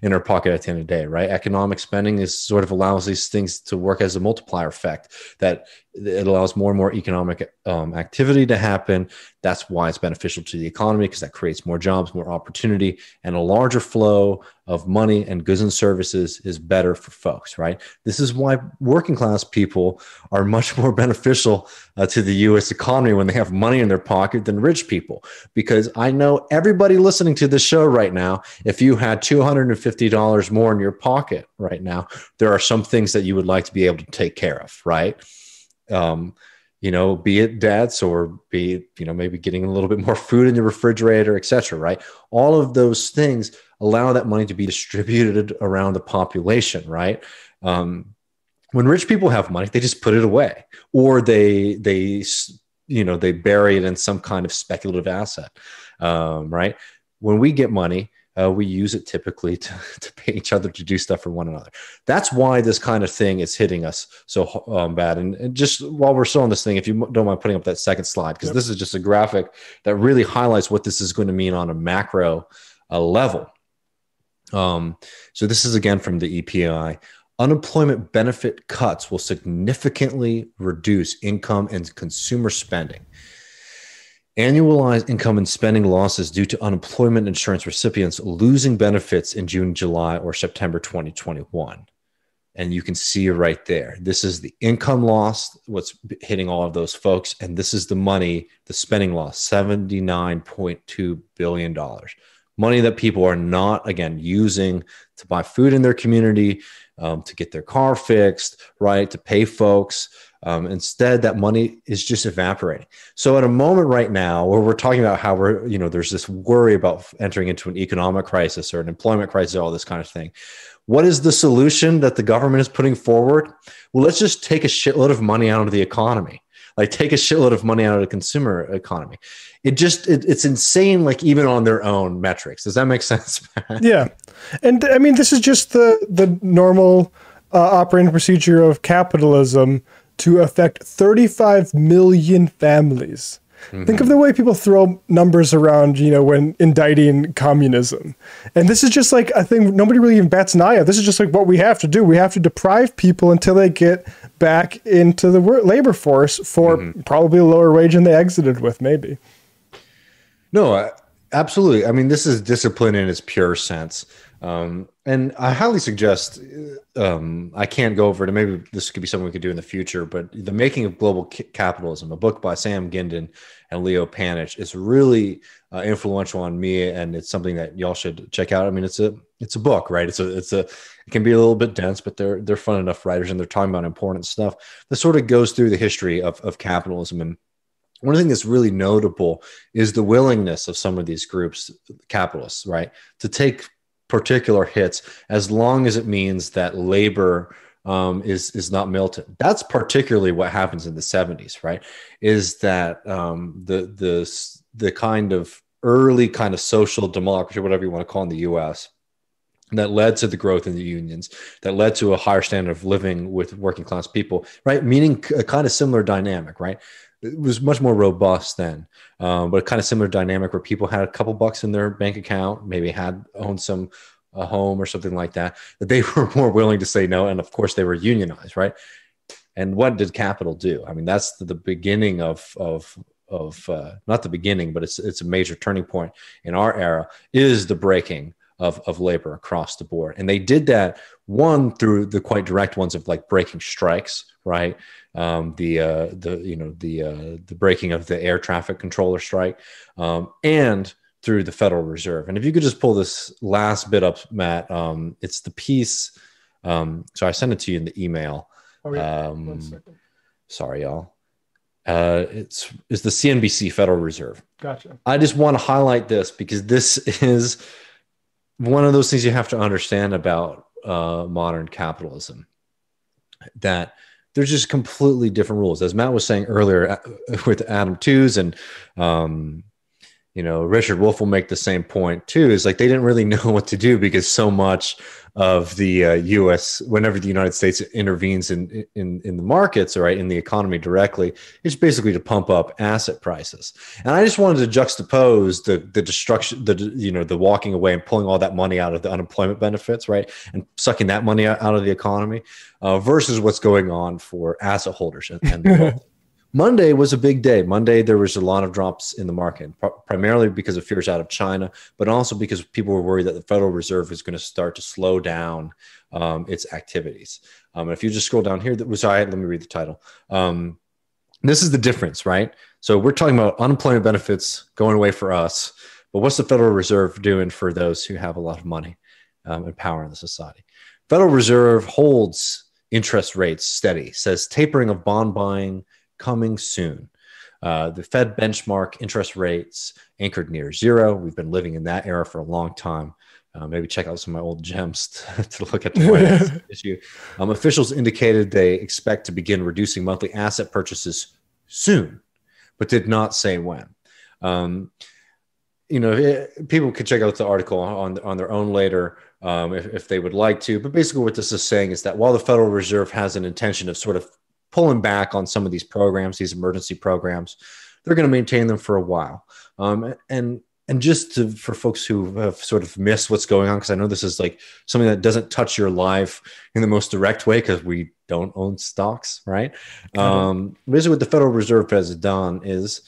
in our pocket at the end of the day, right? Economic spending is sort of allows these things to work as a multiplier effect, that it allows more and more economic activity to happen. That's why it's beneficial to the economy, because that creates more jobs, more opportunity, and a larger flow of money and goods and services is better for folks, right? This is why working class people are much more beneficial to the U.S. economy when they have money in their pocket than rich people, because I know everybody listening to this show right now, if you had $250 more in your pocket right now, there are some things that you would like to be able to take care of, right? You know, be it debts or be it, you know, maybe getting a little bit more food in the refrigerator, et cetera, right? All of those things allow that money to be distributed around the population, right? When rich people have money, they just put it away, or they bury it in some kind of speculative asset, right? When we get money, we use it typically to pay each other to do stuff for one another. That's why this kind of thing is hitting us so bad. And just while we're still on this thing, if you don't mind putting up that second slide, because this is just a graphic that really highlights what this is going to mean on a macro level. So this is again from the EPI. Unemployment benefit cuts will significantly reduce income and consumer spending. Annualized income and spending losses due to unemployment insurance recipients losing benefits in June, July, or September 2021. And you can see right there, this is the income loss, what's hitting all of those folks. And this is the money, the spending loss, $79.2 billion. Money that people are not, again, using to buy food in their community, to get their car fixed, right, to pay folks. Instead, that money is just evaporating. So at a moment right now where we're talking about how we're, you know, there's this worry about entering into an economic crisis or an employment crisis, all this kind of thing. What is the solution that the government is putting forward? Well, let's just take a shitload of money out of the economy. Like take a shitload of money out of the consumer economy. It's insane, like even on their own metrics. Does that make sense? Yeah. And I mean, this is just the normal operating procedure of capitalism to affect 35 million families. Mm-hmm. Think of the way people throw numbers around, you know, when indicting communism. And this is just like a thing nobody really even bats an eye at. This is just like what we have to do. We have to deprive people until they get back into the labor force for probably a lower wage than they exited with, maybe. No, absolutely. I mean, this is discipline in its pure sense. And I highly suggest, I can't go over it, and maybe this could be something we could do in the future, but The Making of Global Capitalism, a book by Sam Gindin and Leo Panitch, is really influential on me, and it's something that y'all should check out. I mean, it's a book, right? It can be a little bit dense, but they're fun enough writers, and they're talking about important stuff. This sort of goes through the history of capitalism, and one thing that's really notable is the willingness of some of these groups, capitalists, right, to take particular hits as long as it means that labor is not melted. That's particularly what happens in the 70s, right? Is that the kind of early kind of social democracy, whatever you want to call it, in the U.S., that led to the growth in the unions, that led to a higher standard of living with working class people, right? Meaning a kind of similar dynamic, right? It was much more robust then, but a kind of similar dynamic where people had a couple bucks in their bank account, maybe had owned a home or something like that, that they were more willing to say no. And of course they were unionized, right? And what did capital do? I mean, that's the beginning of not the beginning, but it's a major turning point in our era, is the breaking of labor across the board. And they did that, one, through the quite direct ones of like breaking strikes, right? The breaking of the air traffic controller strike, and through the Federal Reserve. And if you could just pull this last bit up, Matt, it's the piece. So I sent it to you in the email. Oh, yeah. One second. Sorry, y'all. It's the CNBC Federal Reserve. Gotcha. I just want to highlight this because this is one of those things you have to understand about modern capitalism, that there's just completely different rules. As Matt was saying earlier with Adam Tooze, and Richard Wolff will make the same point too, is like they didn't really know what to do because so much of the U.S., whenever the United States intervenes in the markets, right, in the economy directly, it's basically to pump up asset prices. And I just wanted to juxtapose the destruction, the walking away and pulling all that money out of the unemployment benefits, right, and sucking that money out of the economy, versus what's going on for asset holders and the world. Monday was a big day. Monday, there was a lot of drops in the market, primarily because of fears out of China, but also because people were worried that the Federal Reserve is going to start to slow down its activities. If you just scroll down here, let me read the title. This is the difference, right? So we're talking about unemployment benefits going away for us, but what's the Federal Reserve doing for those who have a lot of money and power in the society? Federal Reserve holds interest rates steady, says tapering of bond buying coming soon. The Fed benchmark interest rates anchored near zero. We've been living in that era for a long time. Maybe check out some of my old gems to look at the way issue. Officials indicated they expect to begin reducing monthly asset purchases soon, but did not say when. People could check out the article on their own later if they would like to. But basically, what this is saying is that while the Federal Reserve has an intention of sort of pulling back on some of these programs, these emergency programs, they're going to maintain them for a while. And just for folks who have sort of missed what's going on, because I know this is like something that doesn't touch your life in the most direct way because we don't own stocks, right? Basically what the Federal Reserve has done is,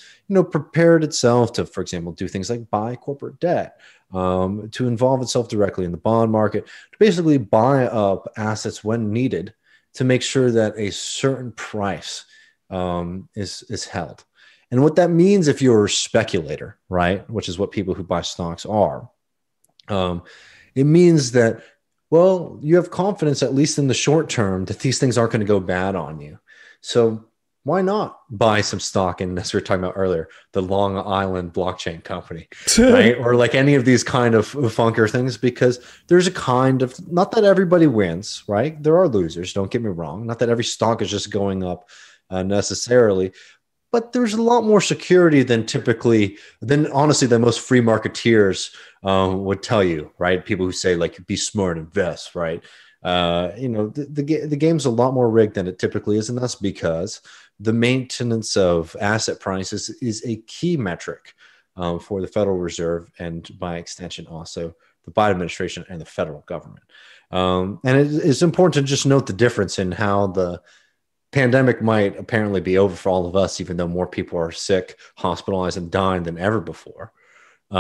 prepared itself to, for example, do things like buy corporate debt, to involve itself directly in the bond market, to basically buy up assets when needed to make sure that a certain price is held. And what that means if you're a speculator, right, which is what people who buy stocks are, it means that, well, you have confidence, at least in the short term, that these things aren't going to go bad on you. So why not buy some stock in, as we were talking about earlier, the Long Island blockchain company, right? Or like any of these kind of funker things, because there's a kind of, not that everybody wins, right? There are losers, don't get me wrong. Not that every stock is just going up necessarily, but there's a lot more security than honestly, than most free marketeers would tell you, right? People who say like, be smart, invest, right? The game's a lot more rigged than it typically is, and that's because the maintenance of asset prices is a key metric for the Federal Reserve and, by extension, also the Biden administration and the federal government. And it's important to just note the difference in how the pandemic might apparently be over for all of us, even though more people are sick, hospitalized, and dying than ever before. We're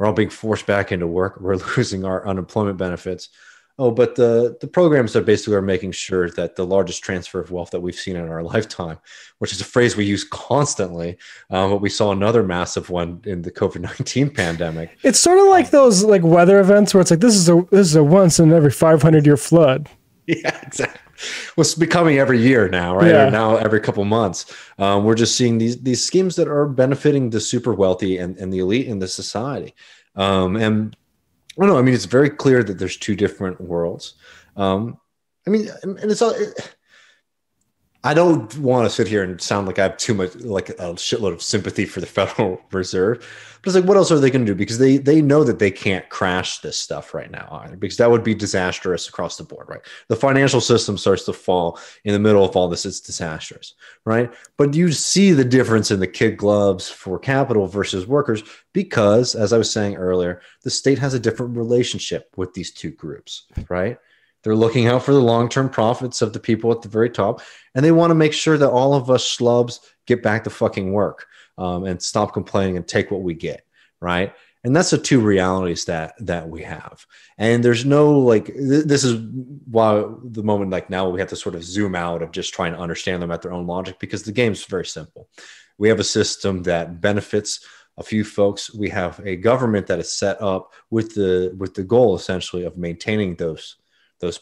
all being forced back into work. We're losing our unemployment benefits. Oh, but the programs that basically are making sure that the largest transfer of wealth that we've seen in our lifetime, which is a phrase we use constantly, but we saw another massive one in the COVID-19 pandemic. It's sort of like those like weather events where it's like, this is a once in every 500-year flood. Yeah, exactly. Well, it's becoming every year now, right? Yeah. Or now every couple months. We're just seeing these schemes that are benefiting the super wealthy and the elite in the society. I mean, it's very clear that there's two different worlds. I don't want to sit here and sound like I have too much, like a shitload of sympathy for the Federal Reserve, but it's like, what else are they going to do? Because they know that they can't crash this stuff right now either, because that would be disastrous across the board, right? The financial system starts to fall in the middle of all this. It's disastrous, right? But you see the difference in the kid gloves for capital versus workers, because, as I was saying earlier, the state has a different relationship with these two groups, right? They're looking out for the long-term profits of the people at the very top, and they want to make sure that all of us schlubs get back to fucking work and stop complaining and take what we get, right? And that's the two realities that we have. And there's no like, this is why the moment like now we have to sort of zoom out of just trying to understand them at their own logic, because the game's very simple. We have a system that benefits a few folks. We have a government that is set up with the goal essentially of maintaining those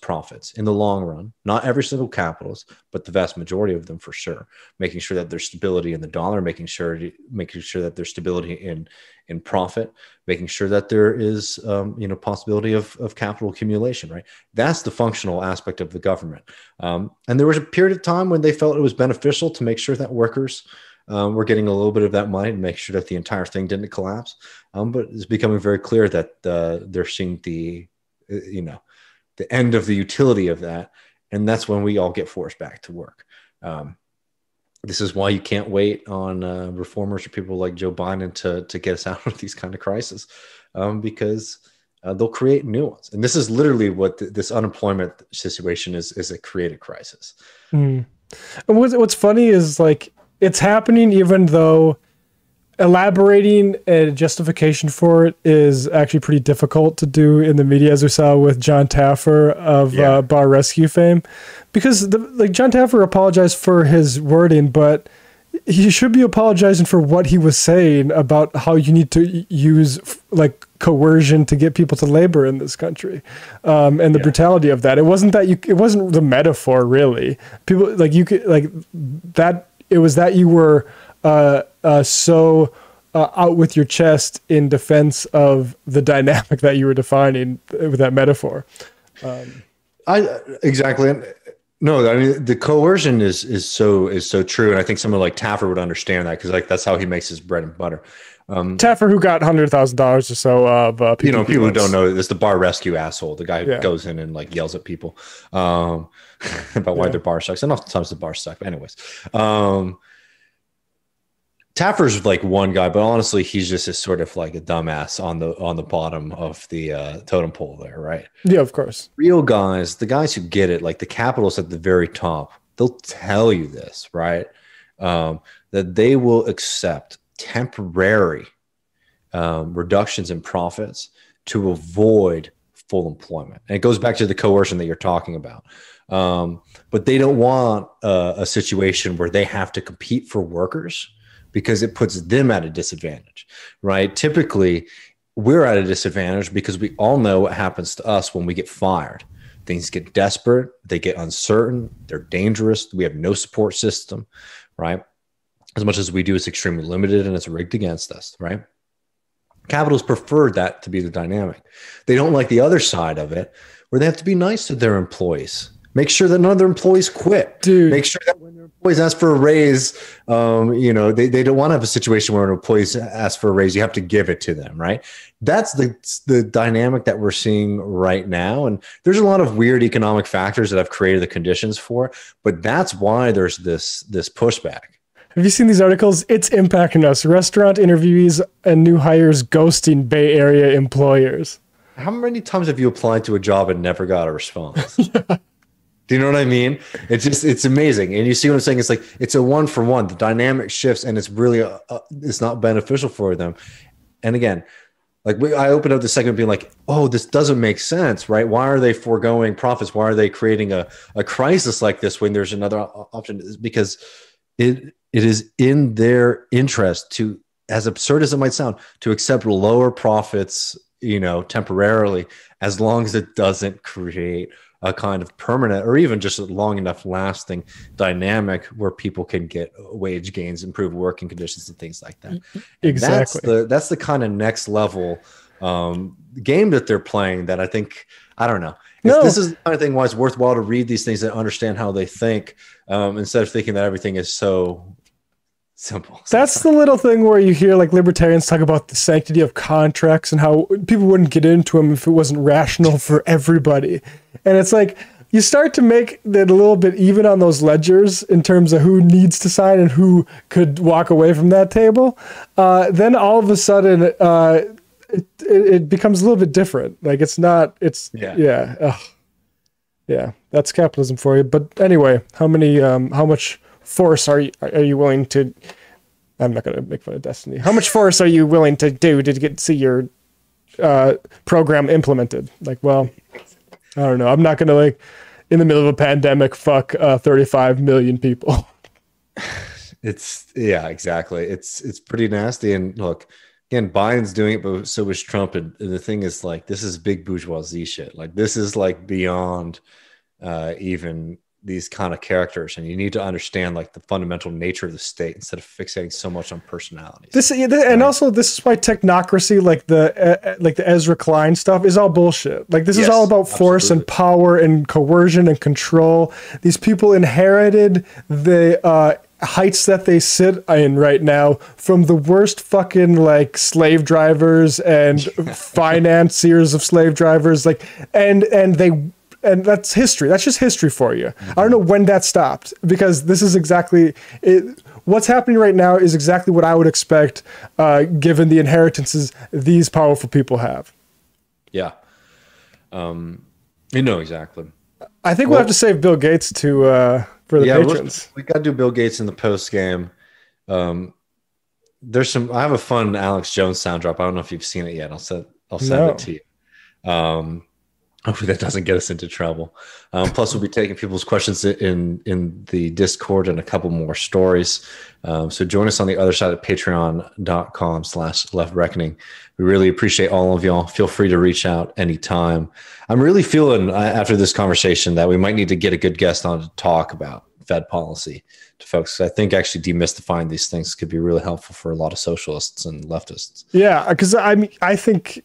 profits in the long run, not every single capitalist, but the vast majority of them for sure, making sure that there's stability in the dollar, making sure that there's stability in profit, making sure that there is, possibility of capital accumulation, right? That's the functional aspect of the government. And there was a period of time when they felt it was beneficial to make sure that workers were getting a little bit of that money to make sure that the entire thing didn't collapse. But it's becoming very clear that they're seeing the end of the utility of that. And that's when we all get forced back to work. This is why you can't wait on reformers or people like Joe Biden to get us out of these kind of crises, because they'll create new ones. And this is literally what this unemployment situation is a created crisis. Mm. And what's funny is like, it's happening even though elaborating a justification for it is actually pretty difficult to do in the media, as we saw with John Taffer of Bar Rescue fame, because John Taffer apologized for his wording, but he should be apologizing for what he was saying about how you need to use like coercion to get people to labor in this country, and the brutality of that. It wasn't that it wasn't the metaphor really. People like you could like that. It was that you were out with your chest in defense of the dynamic that you were defining with that metaphor. Exactly. No, I mean the coercion is so true, and I think someone like Taffer would understand that because like that's how he makes his bread and butter. Taffer, who got $100,000 or so of people who don't know, this the Bar Rescue asshole, the guy who goes in and like yells at people about why their bar sucks, and oftentimes the bar sucks. But anyways, Taffer's like one guy, but honestly, he's just a sort of like a dumbass on the bottom of the totem pole there, right? Yeah, of course. Real guys, the guys who get it, like the capitalists at the very top, they'll tell you this, right? That they will accept temporary reductions in profits to avoid full employment. And it goes back to the coercion that you're talking about. But they don't want a situation where they have to compete for workers because it puts them at a disadvantage, right? Typically, we're at a disadvantage because we all know what happens to us when we get fired. Things get desperate. They get uncertain. They're dangerous. We have no support system, right? As much as we do, it's extremely limited and it's rigged against us, right? Capitalists prefer that to be the dynamic. They don't like the other side of it where they have to be nice to their employees. Make sure that none of their employees quit. Dude. Make sure that when their employees ask for a raise, they don't want to have a situation where an employees ask for a raise. You have to give it to them, right? That's the dynamic that we're seeing right now. And there's a lot of weird economic factors that have created the conditions for, but that's why there's this pushback. Have you seen these articles? It's impacting us. Restaurant interviewees and new hires ghosting Bay Area employers. How many times have you applied to a job and never got a response? Yeah. Do you know what I mean? It's amazing. And you see what I'm saying? It's like, it's a 1-for-1, the dynamic shifts, and it's really, it's not beneficial for them. And again, like I opened up the segment being like, oh, this doesn't make sense, right? Why are they foregoing profits? Why are they creating a crisis like this when there's another option? It's because it is in their interest to, as absurd as it might sound, to accept lower profits, temporarily, as long as it doesn't create a kind of permanent or even just a long enough lasting dynamic where people can get wage gains, improve working conditions and things like that. Exactly. That's the kind of next level game that they're playing that I think, I don't know. No. This is the kind of thing why it's worthwhile to read these things and understand how they think instead of thinking that everything is so simple. That's the little thing where you hear like libertarians talk about the sanctity of contracts and how people wouldn't get into them if it wasn't rational for everybody. And it's like, you start to make it a little bit even on those ledgers in terms of who needs to sign and who could walk away from that table. Then all of a sudden, it becomes a little bit different. Like it's not, it's yeah, that's capitalism for you. But anyway, how much force are you willing to I'm not going to make fun of Destiny. How much force are you willing to do to get see your program implemented? Like, well, I don't know. I'm not going to, like, in the middle of a pandemic, fuck 35 million people. It's, yeah, exactly. It's pretty nasty. And look, again, Biden's doing it, but so was Trump. And the thing is, like, this is big bourgeoisie shit. Like, this is, like, beyond even these kind of characters, and you need to understand, like, the fundamental nature of the state instead of fixating so much on personalities. This, yeah, right? And also, this is why technocracy, like the Ezra Klein stuff, is all bullshit. Like, this is all about force and power and coercion and control. These people inherited the heights that they sit in right now from the worst fucking, like, slave drivers and financiers of slave drivers. Like, and that's history. That's just history for you. Mm-hmm. I don't know when that stopped, because this is exactly it. What's happening right now is exactly what I would expect, given the inheritances these powerful people have. Yeah. You know, exactly. I think we'll have to save Bill Gates to, for the patrons. We got to do Bill Gates in the post game. There's some, I have a fun Alex Jones sound drop. I don't know if you've seen it yet. I'll send it to you. Hopefully that doesn't get us into trouble. Plus, we'll be taking people's questions in the Discord and a couple more stories. So join us on the other side at patreon.com/leftreckoning. We really appreciate all of y'all. Feel free to reach out anytime. I'm really feeling, after this conversation, that we might need to get a good guest on to talk about Fed policy to folks. I think actually demystifying these things could be really helpful for a lot of socialists and leftists. Yeah, because I think...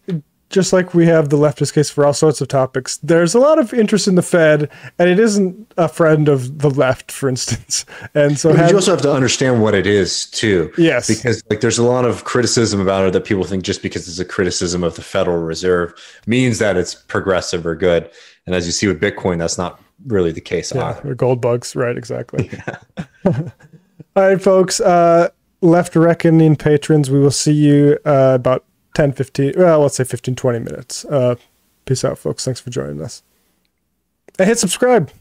just like we have the leftist case for all sorts of topics, there's a lot of interest in the Fed, and it isn't a friend of the left, for instance. And so you also have to understand what it is too. Yes. Because, like, there's a lot of criticism about it that people think just because it's a criticism of the Federal Reserve means that it's progressive or good. And as you see with Bitcoin, that's not really the case either. Or gold bugs. Right. Exactly. Yeah. All right, folks, Left Reckoning patrons, we will see you about 10, 15, well, let's say 15, 20 minutes. Peace out, folks. Thanks for joining us. And hit subscribe.